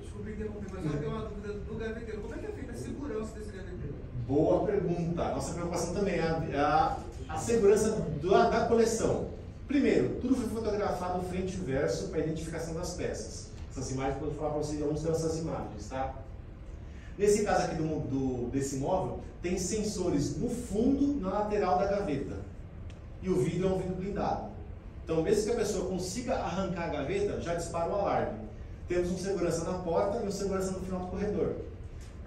Desculpa interromper, mas eu tenho uma dúvida do gaveteiro. Como é que é feita a segurança desse gaveteiro? Boa pergunta. Nossa preocupação também é a segurança da coleção. Primeiro, tudo foi fotografado frente e verso para identificação das peças. Essas imagens, quando eu falar para vocês, vamos ter essas imagens, tá? Nesse caso aqui desse móvel, tem sensores no fundo, na lateral da gaveta. E o vidro é um vidro blindado. Então, mesmo que a pessoa consiga arrancar a gaveta, já dispara o alarme. Temos um segurança na porta e um segurança no final do corredor.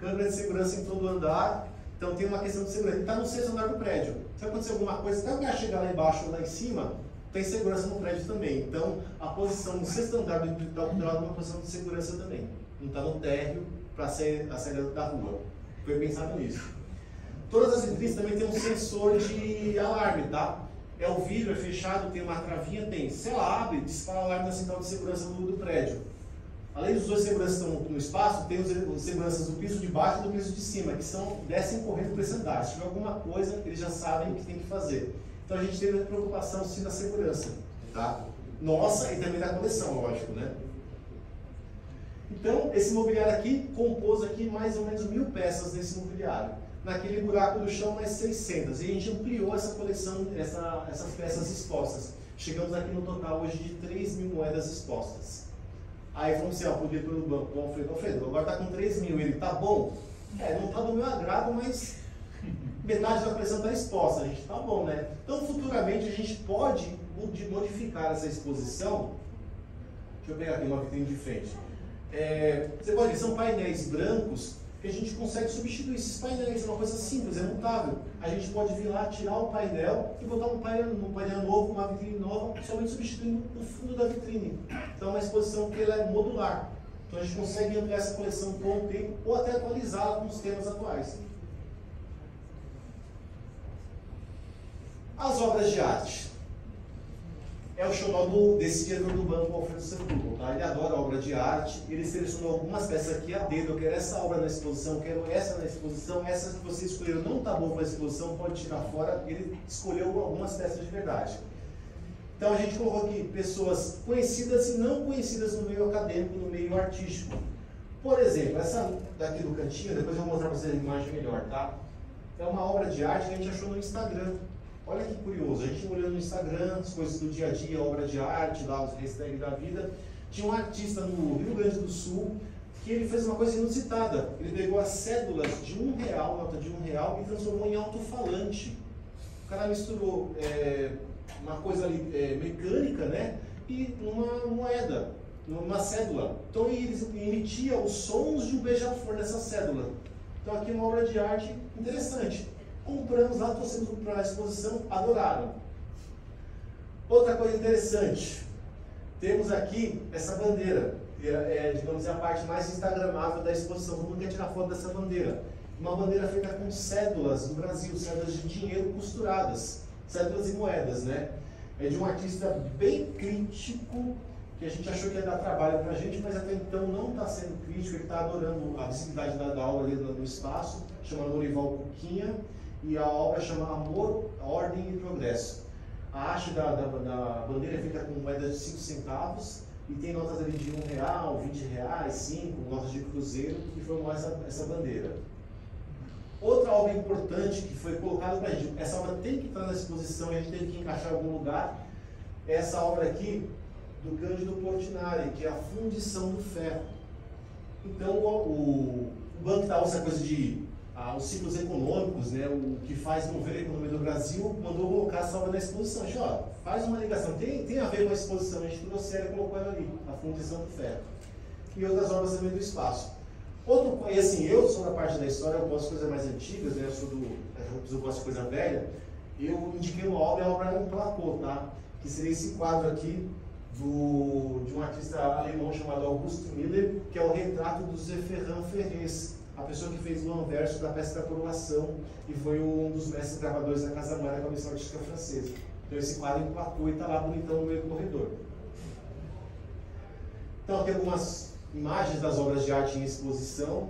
Câmera de segurança em todo o andar. Então, tem uma questão de segurança. Está no 6º andar do prédio. Se acontecer alguma coisa, até o cara chegar lá embaixo ou lá em cima, tem segurança no prédio também. Então, a posição no 6º andar do prédio é uma posição de segurança também. Não está no térreo. para ser a saída da rua. Foi pensado nisso. Todas as vitrines também tem um sensor de alarme, tá? É o vidro, é fechado, tem uma travinha, tem. Se ela abre, dispara o alarme da central de segurança do prédio. Além dos dois seguranças que estão no espaço, tem os seguranças do piso de baixo e do piso de cima, que são, descem correndo para esse andar. Se tiver alguma coisa, eles já sabem o que tem que fazer. Então a gente teve a preocupação sim da segurança, tá? Nossa, e também da coleção, lógico, né? Então, esse mobiliário aqui compôs aqui mais ou menos 1000 peças desse mobiliário. Naquele buraco do chão, mais 600. E a gente ampliou essa coleção, essas peças expostas. Chegamos aqui no total hoje de 3.000 moedas expostas. Aí falou assim, ó, pro diretor do banco, bom, Alfredo, agora tá com 3.000, ele tá bom? É, não tá do meu agrado, mas metade da coleção tá exposta, a gente tá bom, né? Então, futuramente, a gente pode modificar essa exposição. Deixa eu pegar aqui uma vitrine de frente. Você pode ver, são painéis brancos que a gente consegue substituir esses painéis, é uma coisa simples, é mutável. A gente pode vir lá, tirar o painel e botar um painel novo, uma vitrine nova, somente substituindo o fundo da vitrine. Então é uma exposição que ela é modular. Então a gente consegue ampliar essa coleção com o tempo ou até atualizá-la com os temas atuais. As obras de arte. É o xodó desse diretor do banco, Alfredo Setúbal, tá? Ele adora obra de arte, ele selecionou algumas peças aqui a dedo. Eu quero essa obra na exposição, eu quero essa na exposição, essas que você escolheu não tá boa para a exposição, pode tirar fora. Ele escolheu algumas peças de verdade. Então a gente colocou aqui pessoas conhecidas e não conhecidas no meio acadêmico, no meio artístico. Por exemplo, essa daqui do cantinho, depois eu vou mostrar para vocês a imagem melhor, tá? É uma obra de arte que a gente achou no Instagram. Olha que curioso, a gente olhando no Instagram, as coisas do dia a dia, obra de arte, lá os hashtags da vida. Tinha um artista no Rio Grande do Sul que ele fez uma coisa inusitada. Ele pegou as cédulas de R$1, nota de R$1, e transformou em alto-falante. O cara misturou uma coisa ali, mecânica, né? E uma moeda, uma cédula. Então ele emitia os sons de um beija-flor nessa cédula. Então aqui é uma obra de arte interessante. Compramos lá, trouxemos para a exposição, adoraram. Outra coisa interessante, temos aqui essa bandeira, que digamos, é a parte mais instagramável da exposição. Todo mundo quer tirar foto dessa bandeira. Uma bandeira feita com cédulas do Brasil, cédulas de dinheiro costuradas, cédulas e moedas, né? É de um artista bem crítico, que a gente achou que ia dar trabalho para a gente, mas até então não está sendo crítico, ele está adorando a visibilidade da obra dentro do espaço, chamado Norival Cuquinha. E a obra chama Amor, Ordem e Progresso. A haste da bandeira é feita com moedas de 5 centavos e tem notas ali de R$1, R$20, 5, notas de cruzeiro que formam essa bandeira. Outra obra importante que foi colocada para a gente, essa obra tem que estar na exposição e a gente tem que encaixar em algum lugar, é essa obra aqui do Cândido Portinari, que é a fundição do ferro. Então o Banco Itaú, essa coisa de os ciclos econômicos, né, o que faz mover a economia do Brasil, mandou colocar essa obra na exposição. A gente, ó, faz uma ligação, tem a ver com a exposição, a gente trouxe ela e colocou ela ali, a fundição do ferro. E outras obras também do espaço. E assim, eu sou da parte da história, eu gosto de coisas mais antigas, né, eu gosto de coisa velha, eu indiquei uma obra e a obra não placou, tá? Que seria esse quadro aqui de um artista alemão chamado August Miller, que é o retrato do Zé Ferran Ferrez, a pessoa que fez o anverso da peça da coroação e foi um dos mestres gravadores da Casa Mara, com a missão artística francesa. Então esse quadro emplacou e está lá bonitão no meio do corredor. Então aqui algumas imagens das obras de arte em exposição.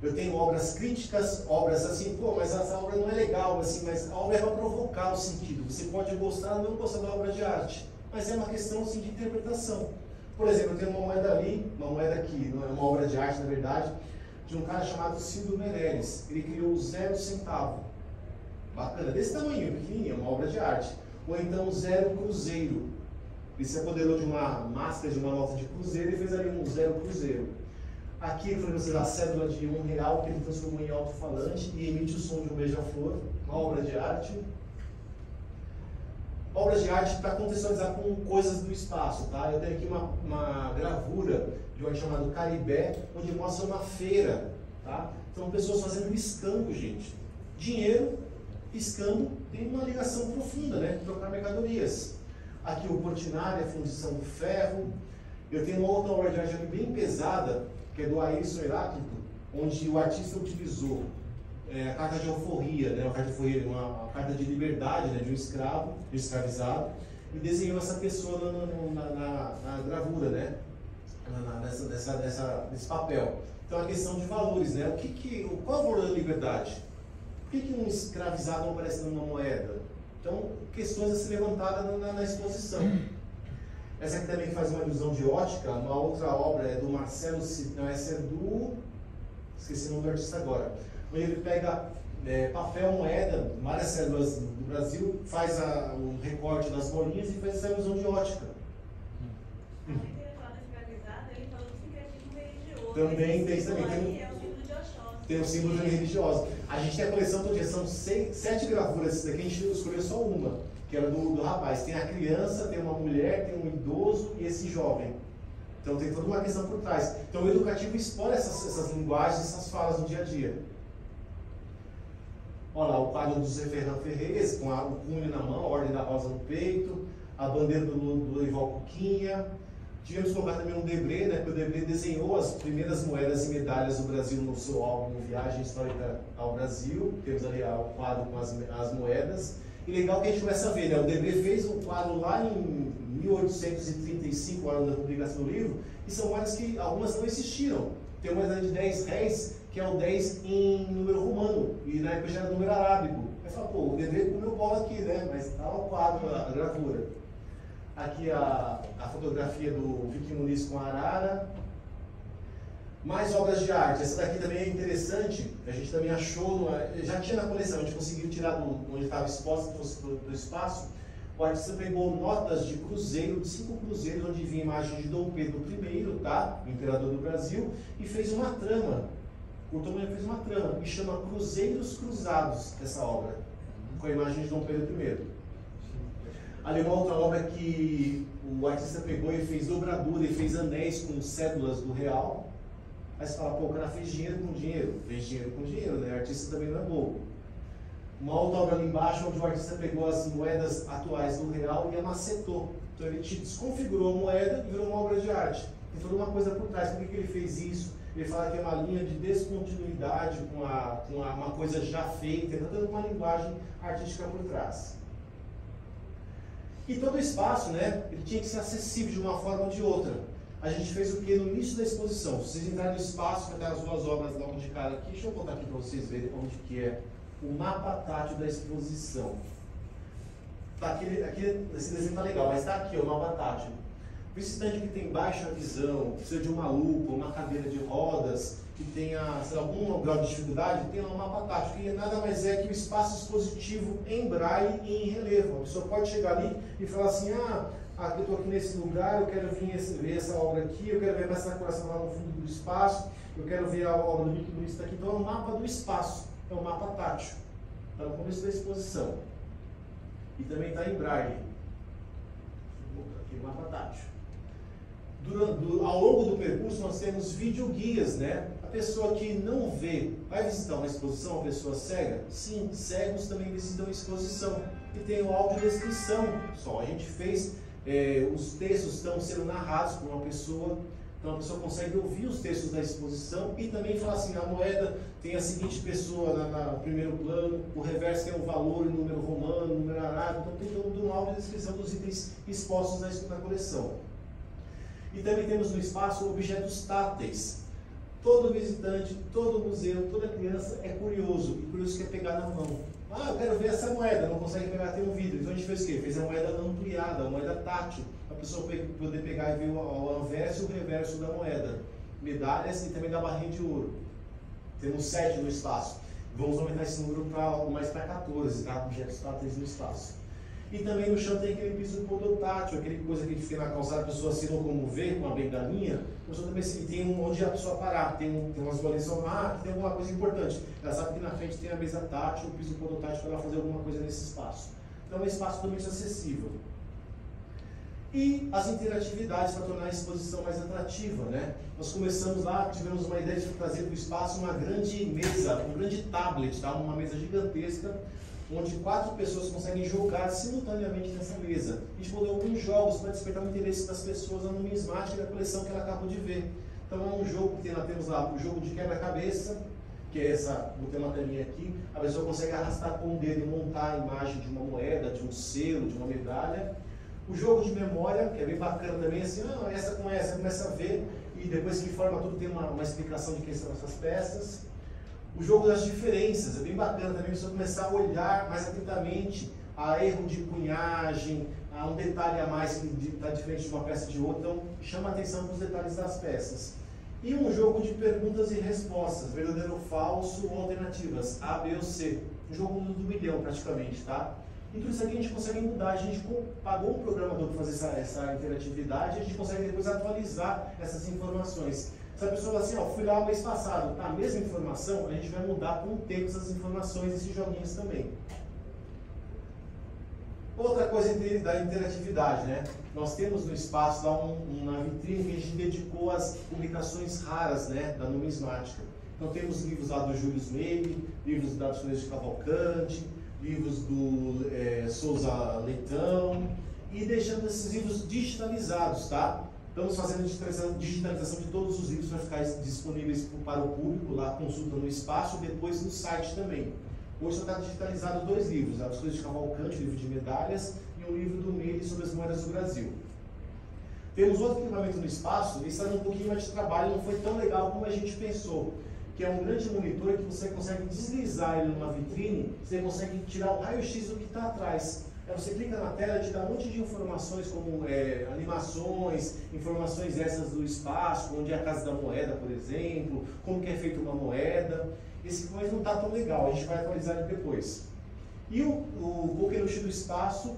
Eu tenho obras críticas, obras assim, pô, mas essa obra não é legal, assim, mas a obra é para provocar o sentido. Você pode gostar ou não gostar da obra de arte, mas é uma questão assim, de interpretação. Por exemplo, eu tenho uma moeda ali, uma moeda aqui, não é uma obra de arte na verdade, de um cara chamado Cido Meirelles. Ele criou 0 centavo. Bacana, desse tamanho, pequenininho, uma obra de arte. Ou então 0 cruzeiro. Ele se apoderou de uma máscara, de uma nota de cruzeiro e fez ali um 0 cruzeiro. Aqui ele foi usar a cédula de R$1 que ele transformou em alto-falante e emite o som de um beija-flor, uma obra de arte. Obras de arte para contextualizar com coisas do espaço, tá? Eu tenho aqui uma gravura de um arte chamado Caribé, onde mostra uma feira, tá? Então, pessoas fazendo escambo, gente. Dinheiro, escambo, tem uma ligação profunda, né? Trocar mercadorias. Aqui o Portinari, a fundição do ferro. Eu tenho uma outra obra de arte bem pesada, que é do Ayrton Heráclito, onde o artista utilizou a carta de alforria, né, uma carta de liberdade, né, de um escravo, de um escravizado, e desenhou essa pessoa na gravura, né, nesse papel. Então, a questão de valores, né, qual é o valor da liberdade? Por que um escravizado não aparece numa moeda? Então, questões a ser levantadas na exposição. Essa aqui também faz uma ilusão de ótica. Uma outra obra é do Marcelo, não, essa é do... esqueci o nome do artista agora. Ele pega papel, moeda, várias células do Brasil, faz um recorte das bolinhas e faz essa ilusão de ótica. Também tem um símbolo religioso. A gente tem a coleção todo dia, são 7 gravuras. Essa daqui a gente escolheu só uma, que era do rapaz. Tem a criança, tem uma mulher, tem um idoso e esse jovem. Então tem toda uma questão por trás. Então o educativo explora essas linguagens, essas falas do dia a dia. Olha lá, o quadro do Zé Fernando Ferreira, com o cunho na mão, a ordem da rosa no peito, a bandeira do Lourival Cuquinha. Tivemos que colocar também um Debré, né, porque o Debré desenhou as primeiras moedas e medalhas do Brasil no seu álbum Viagem Histórica ao Brasil. Temos ali o quadro com as moedas. E legal que a gente começa a ver, né, o Debré fez um quadro lá em 1835, a hora da publicação do livro, e são moedas que algumas não existiram. Tem uma moeda de 10 réis, que é o 10 em número romano, e na época já era número arábico. Aí fala, pô, o Debré comeu bola aqui, né, mas está lá o quadro, a gravura. Aqui a fotografia do Vicky Muniz com a arara. Mais obras de arte. Essa daqui também é interessante. A gente também achou, já tinha na coleção, a gente conseguiu tirar onde estava exposta do espaço. O artista pegou notas de cruzeiro, de 5 cruzeiros, onde vinha imagem de Dom Pedro I, tá? O imperador do Brasil, e fez uma trama. O Tomé fez uma trama e chama Cruzeiros Cruzados, essa obra, com a imagem de Dom Pedro I. Ali uma outra obra que o artista pegou e fez dobradura, e fez anéis com cédulas do real. Aí você fala, pô, o cara fez dinheiro com dinheiro. Fez dinheiro com dinheiro, né? O artista também não é bobo. Uma outra obra ali embaixo, onde o artista pegou as moedas atuais do real e amacetou. Então ele desconfigurou a moeda e virou uma obra de arte. Tem toda uma coisa por trás. Por que ele fez isso? Ele fala que é uma linha de descontinuidade com uma coisa já feita. Está dando uma linguagem artística por trás. E todo o espaço, né, ele tinha que ser acessível de uma forma ou de outra. A gente fez o que no início da exposição? Se vocês entrarem no espaço, vai estar as duas obras logo de cara aqui. Deixa eu botar aqui para vocês verem onde que é o mapa tátil da exposição. Tá aqui, esse desenho tá legal, mas está aqui, ó, o mapa tátil. O visitante que tem baixa visão, precisa de uma lupa, uma cadeira de rodas, que tenha, sei lá, algum grau de dificuldade, tem um mapa tátil, que nada mais é que o espaço expositivo em braille e em relevo. A pessoa pode chegar ali e falar assim, ah, eu estou aqui nesse lugar, eu quero vir ver essa obra aqui, eu quero ver mais essa decoração lá no fundo do espaço, eu quero ver a obra do Vicky Muniz aqui. Então é um mapa do espaço, é um mapa tátil. Está no começo da exposição. E também está em braille. Vou botar aqui o mapa tátil. Ao longo do percurso nós temos videoguias, né? A pessoa que não vê, vai visitar uma exposição, uma pessoa cega? Sim, cegos também visitam a exposição. E tem o audiodescrição, pessoal. A gente fez, os textos estão sendo narrados por uma pessoa, então a pessoa consegue ouvir os textos da exposição e também falar assim, a moeda tem a seguinte pessoa no primeiro plano, o reverso tem o valor, o número romano, o número arábico, então tem uma audiodescrição dos itens expostos na coleção. E também temos no espaço objetos táteis. Todo visitante, todo museu, toda criança é curioso. E curioso que é pegar na mão. Ah, eu quero ver essa moeda, não consegue pegar, tem um vidro. Então a gente fez o quê? Fez a moeda ampliada, a moeda tátil. A pessoa poder pegar e ver o anverso e o reverso da moeda. Medalhas e também da barrinha de ouro. Temos 7 no espaço. Vamos aumentar esse número mais para 14, tá? Objetos táteis no espaço. E também no chão tem aquele piso podotátil, aquele coisa que fica na calçada, a pessoa se locomover com a bengalinha. A pessoa também tem onde a pessoa parar, tem umas bolinhas, que tem alguma coisa importante. Ela sabe que na frente tem a mesa tátil, o piso podotátil para ela fazer alguma coisa nesse espaço. Então é um espaço totalmente acessível. E as interatividades para tornar a exposição mais atrativa, né? Nós começamos lá, tivemos uma ideia de trazer para o espaço uma grande mesa, um grande tablet, tá? Uma mesa gigantesca, onde 4 pessoas conseguem jogar simultaneamente nessa mesa. A gente botou alguns jogos para despertar o interesse das pessoas na numismática da coleção que ela acabou de ver. Então é um jogo que nós temos lá, o jogo de quebra-cabeça, que é essa, vou ter uma telinha aqui, a pessoa consegue arrastar com o dedo e montar a imagem de uma moeda, de um selo, de uma medalha. O jogo de memória, que é bem bacana também, assim, ah, essa, começa a ver, e depois que forma tudo tem uma explicação de quem são essas peças. O jogo das diferenças, é bem bacana também, a pessoa começar a olhar mais atentamente a erro de cunhagem, a um detalhe a mais que está diferente de uma peça de outra, então chama a atenção para os detalhes das peças. E um jogo de perguntas e respostas, verdadeiro ou falso, ou alternativas, A, B ou C. Um jogo do milhão praticamente, tá? E tudo isso aqui a gente consegue mudar, a gente pagou um programador para fazer essa interatividade, a gente consegue depois atualizar essas informações. Se a pessoa assim, ó, fui lá o mês passado, a mesma informação, a gente vai mudar com o tempo essas informações, esses joguinhos também. Outra coisa da interatividade, né? Nós temos no espaço lá uma vitrine que a gente dedicou às publicações raras, né, da numismática. Então temos livros lá do Júlio Meire, livros da Soares de Cavalcante, livros do Souza Leitão, e deixando esses livros digitalizados, tá? Estamos fazendo digitalização de todos os livros para ficar disponíveis para o público, lá consulta no espaço, depois no site também. Hoje só está digitalizado 2 livros, a Soares de Cavalcante, o livro de medalhas, e um livro do Meire sobre as moedas do Brasil. Temos outro equipamento no espaço, ele está dando um pouquinho mais de trabalho, não foi tão legal como a gente pensou, que é um grande monitor que você consegue deslizar ele numa vitrine, você consegue tirar o raio-x do que está atrás. Aí você clica na tela e te dá um monte de informações, como animações, informações essas do espaço, onde é a Casa da Moeda, por exemplo, como que é feita uma moeda. Esse mas não está tão legal, a gente vai atualizar ele depois. E o coqueluche do espaço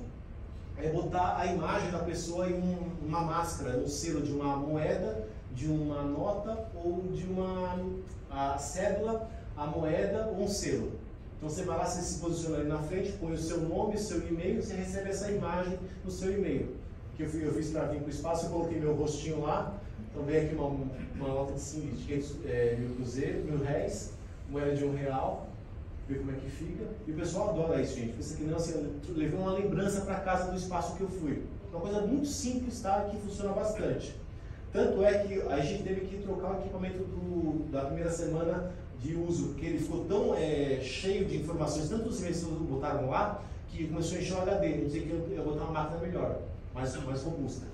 é botar a imagem da pessoa em uma máscara, um selo de uma moeda, de uma nota ou de a cédula, a moeda ou um selo. Então você vai lá, você se posiciona ali na frente, põe o seu nome, o seu e-mail, você recebe essa imagem no seu e-mail. Que eu fiz para vir para o espaço, eu coloquei meu rostinho lá, então veio aqui uma nota de 500 mil cruzeiros, moeda de R$1, ver como é que fica. E o pessoal adora isso, gente, pensa que não, assim, eu levei uma lembrança para casa do espaço que eu fui. Uma coisa muito simples, tá, que funciona bastante. Tanto é que a gente teve que trocar o equipamento da primeira semana de uso, porque ele ficou tão cheio de informações, tantos e-mails que botaram lá, que começou a encher o HD. Não sei que eu botar uma máquina melhor, mais robusta.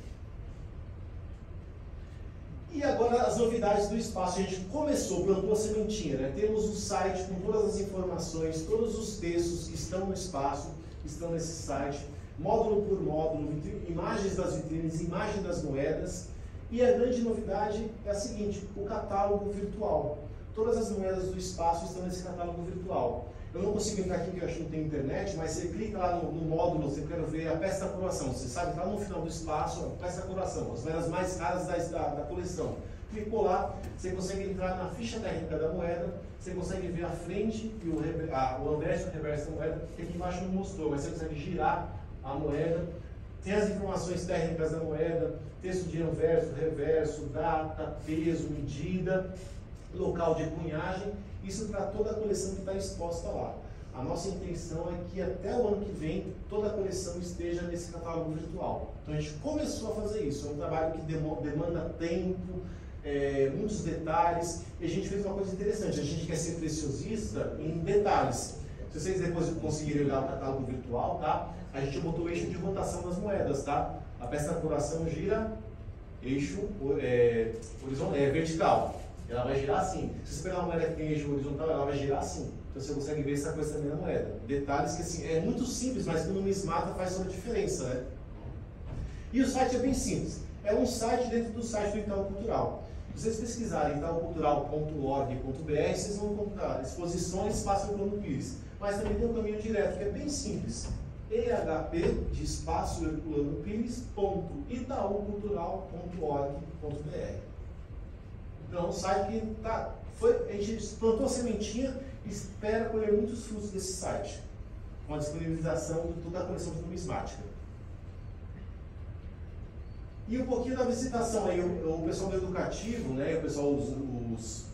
E agora as novidades do espaço. A gente começou, plantou a sementinha, né? Temos um site com todas as informações, todos os textos que estão no espaço, estão nesse site, módulo por módulo, imagens das vitrines, imagens das moedas. E a grande novidade é a seguinte, o catálogo virtual. Todas as moedas do espaço estão nesse catálogo virtual. Eu não consigo entrar aqui porque eu acho que não tem internet, mas você clica lá no módulo, você quer ver a peça da coroação. Você sabe que lá no final do espaço, a peça da coroação, as moedas mais raras da coleção. Clicou lá, você consegue entrar na ficha técnica da moeda, você consegue ver a frente e o anverso e o reverso da moeda, que aqui embaixo não mostrou, mas você consegue girar a moeda. Tem as informações técnicas da moeda, texto de anverso, reverso, data, peso, medida, local de cunhagem, isso para toda a coleção que está exposta lá. A nossa intenção é que até o ano que vem toda a coleção esteja nesse catálogo virtual. Então a gente começou a fazer isso, é um trabalho que demanda tempo, muitos detalhes, e a gente fez uma coisa interessante, a gente quer ser preciosista em detalhes. Se vocês depois conseguirem olhar o catálogo virtual, tá? A gente botou o eixo de rotação das moedas, tá? A peça da coroação gira eixo vertical. Ela vai girar assim. Se você pegar uma moeda que tem eixo horizontal, ela vai girar assim. Então você consegue ver essa coisa também na moeda. Detalhes que assim, é muito simples, mas que o numismata faz toda a diferença, né? E o site é bem simples. É um site dentro do site do Itaú Cultural. Se vocês pesquisarem itaucultural.org.br, vocês vão encontrar exposições, Espaço Herculano Pires. Mas também tem um caminho direto, que é bem simples. EHP de Espaço Herculano Pires.itaucultural.org.br. Então, um site que a gente plantou a sementinha e espera colher muitos frutos desse site, com a disponibilização de toda a coleção de numismática. E um pouquinho da visitação aí, o pessoal do educativo, né, o pessoal, os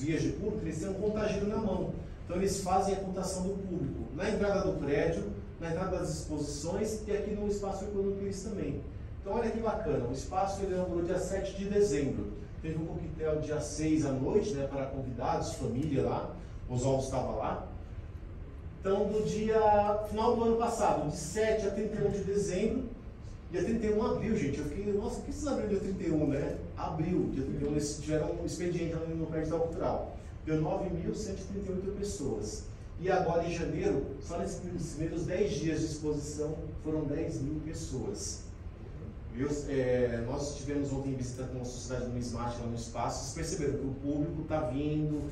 guias de público, eles têm um contagiro na mão. Então eles fazem a contação do público na entrada do prédio, na entrada das exposições e aqui no Espaço Herculano Pires também. Então olha que bacana, o espaço ele inaugurou dia 7 de dezembro. Teve um coquetel dia 6 à noite, né, para convidados, família lá, Oswaldo estava lá. Então, do dia final do ano passado, de 7 a 31 de dezembro, dia 31 de abril, gente, eu fiquei, nossa, por que vocês abriram dia 31, né? Abril, dia 31, tiveram um expediente lá no prédio Itaú Cultural. Deu 9.138 pessoas. E agora, em janeiro, só nesses primeiros 10 dias de exposição, foram 10 mil pessoas. Nós tivemos ontem visita com a Sociedade Numismática lá no espaço. Vocês perceberam que o público está vindo,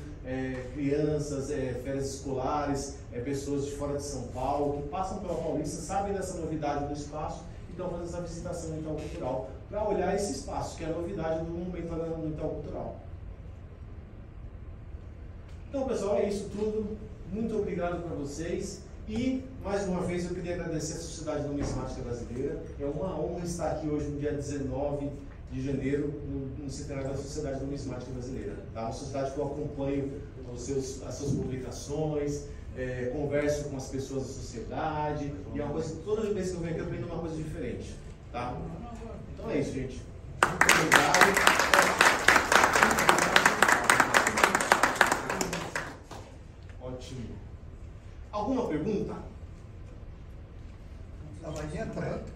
crianças, férias escolares, pessoas de fora de São Paulo, que passam pela Paulista, sabem dessa novidade do espaço e estão fazendo essa visitação no Itaú Cultural para olhar esse espaço, que é a novidade do momento no Itaú Cultural. Então, pessoal, é isso tudo. Muito obrigado para vocês. E, mais uma vez, eu queria agradecer à Sociedade Numismática Brasileira. É uma honra estar aqui hoje, no dia 19 de janeiro, no centenário da Sociedade Numismática Brasileira. Tá? Uma sociedade que eu acompanho as suas publicações, converso com as pessoas da sociedade, e é uma coisa que toda vez que eu venho aqui eu aprendo uma coisa diferente. Tá? Então é isso, gente. Muito obrigado. Ótimo. Alguma pergunta? Estava adiantando.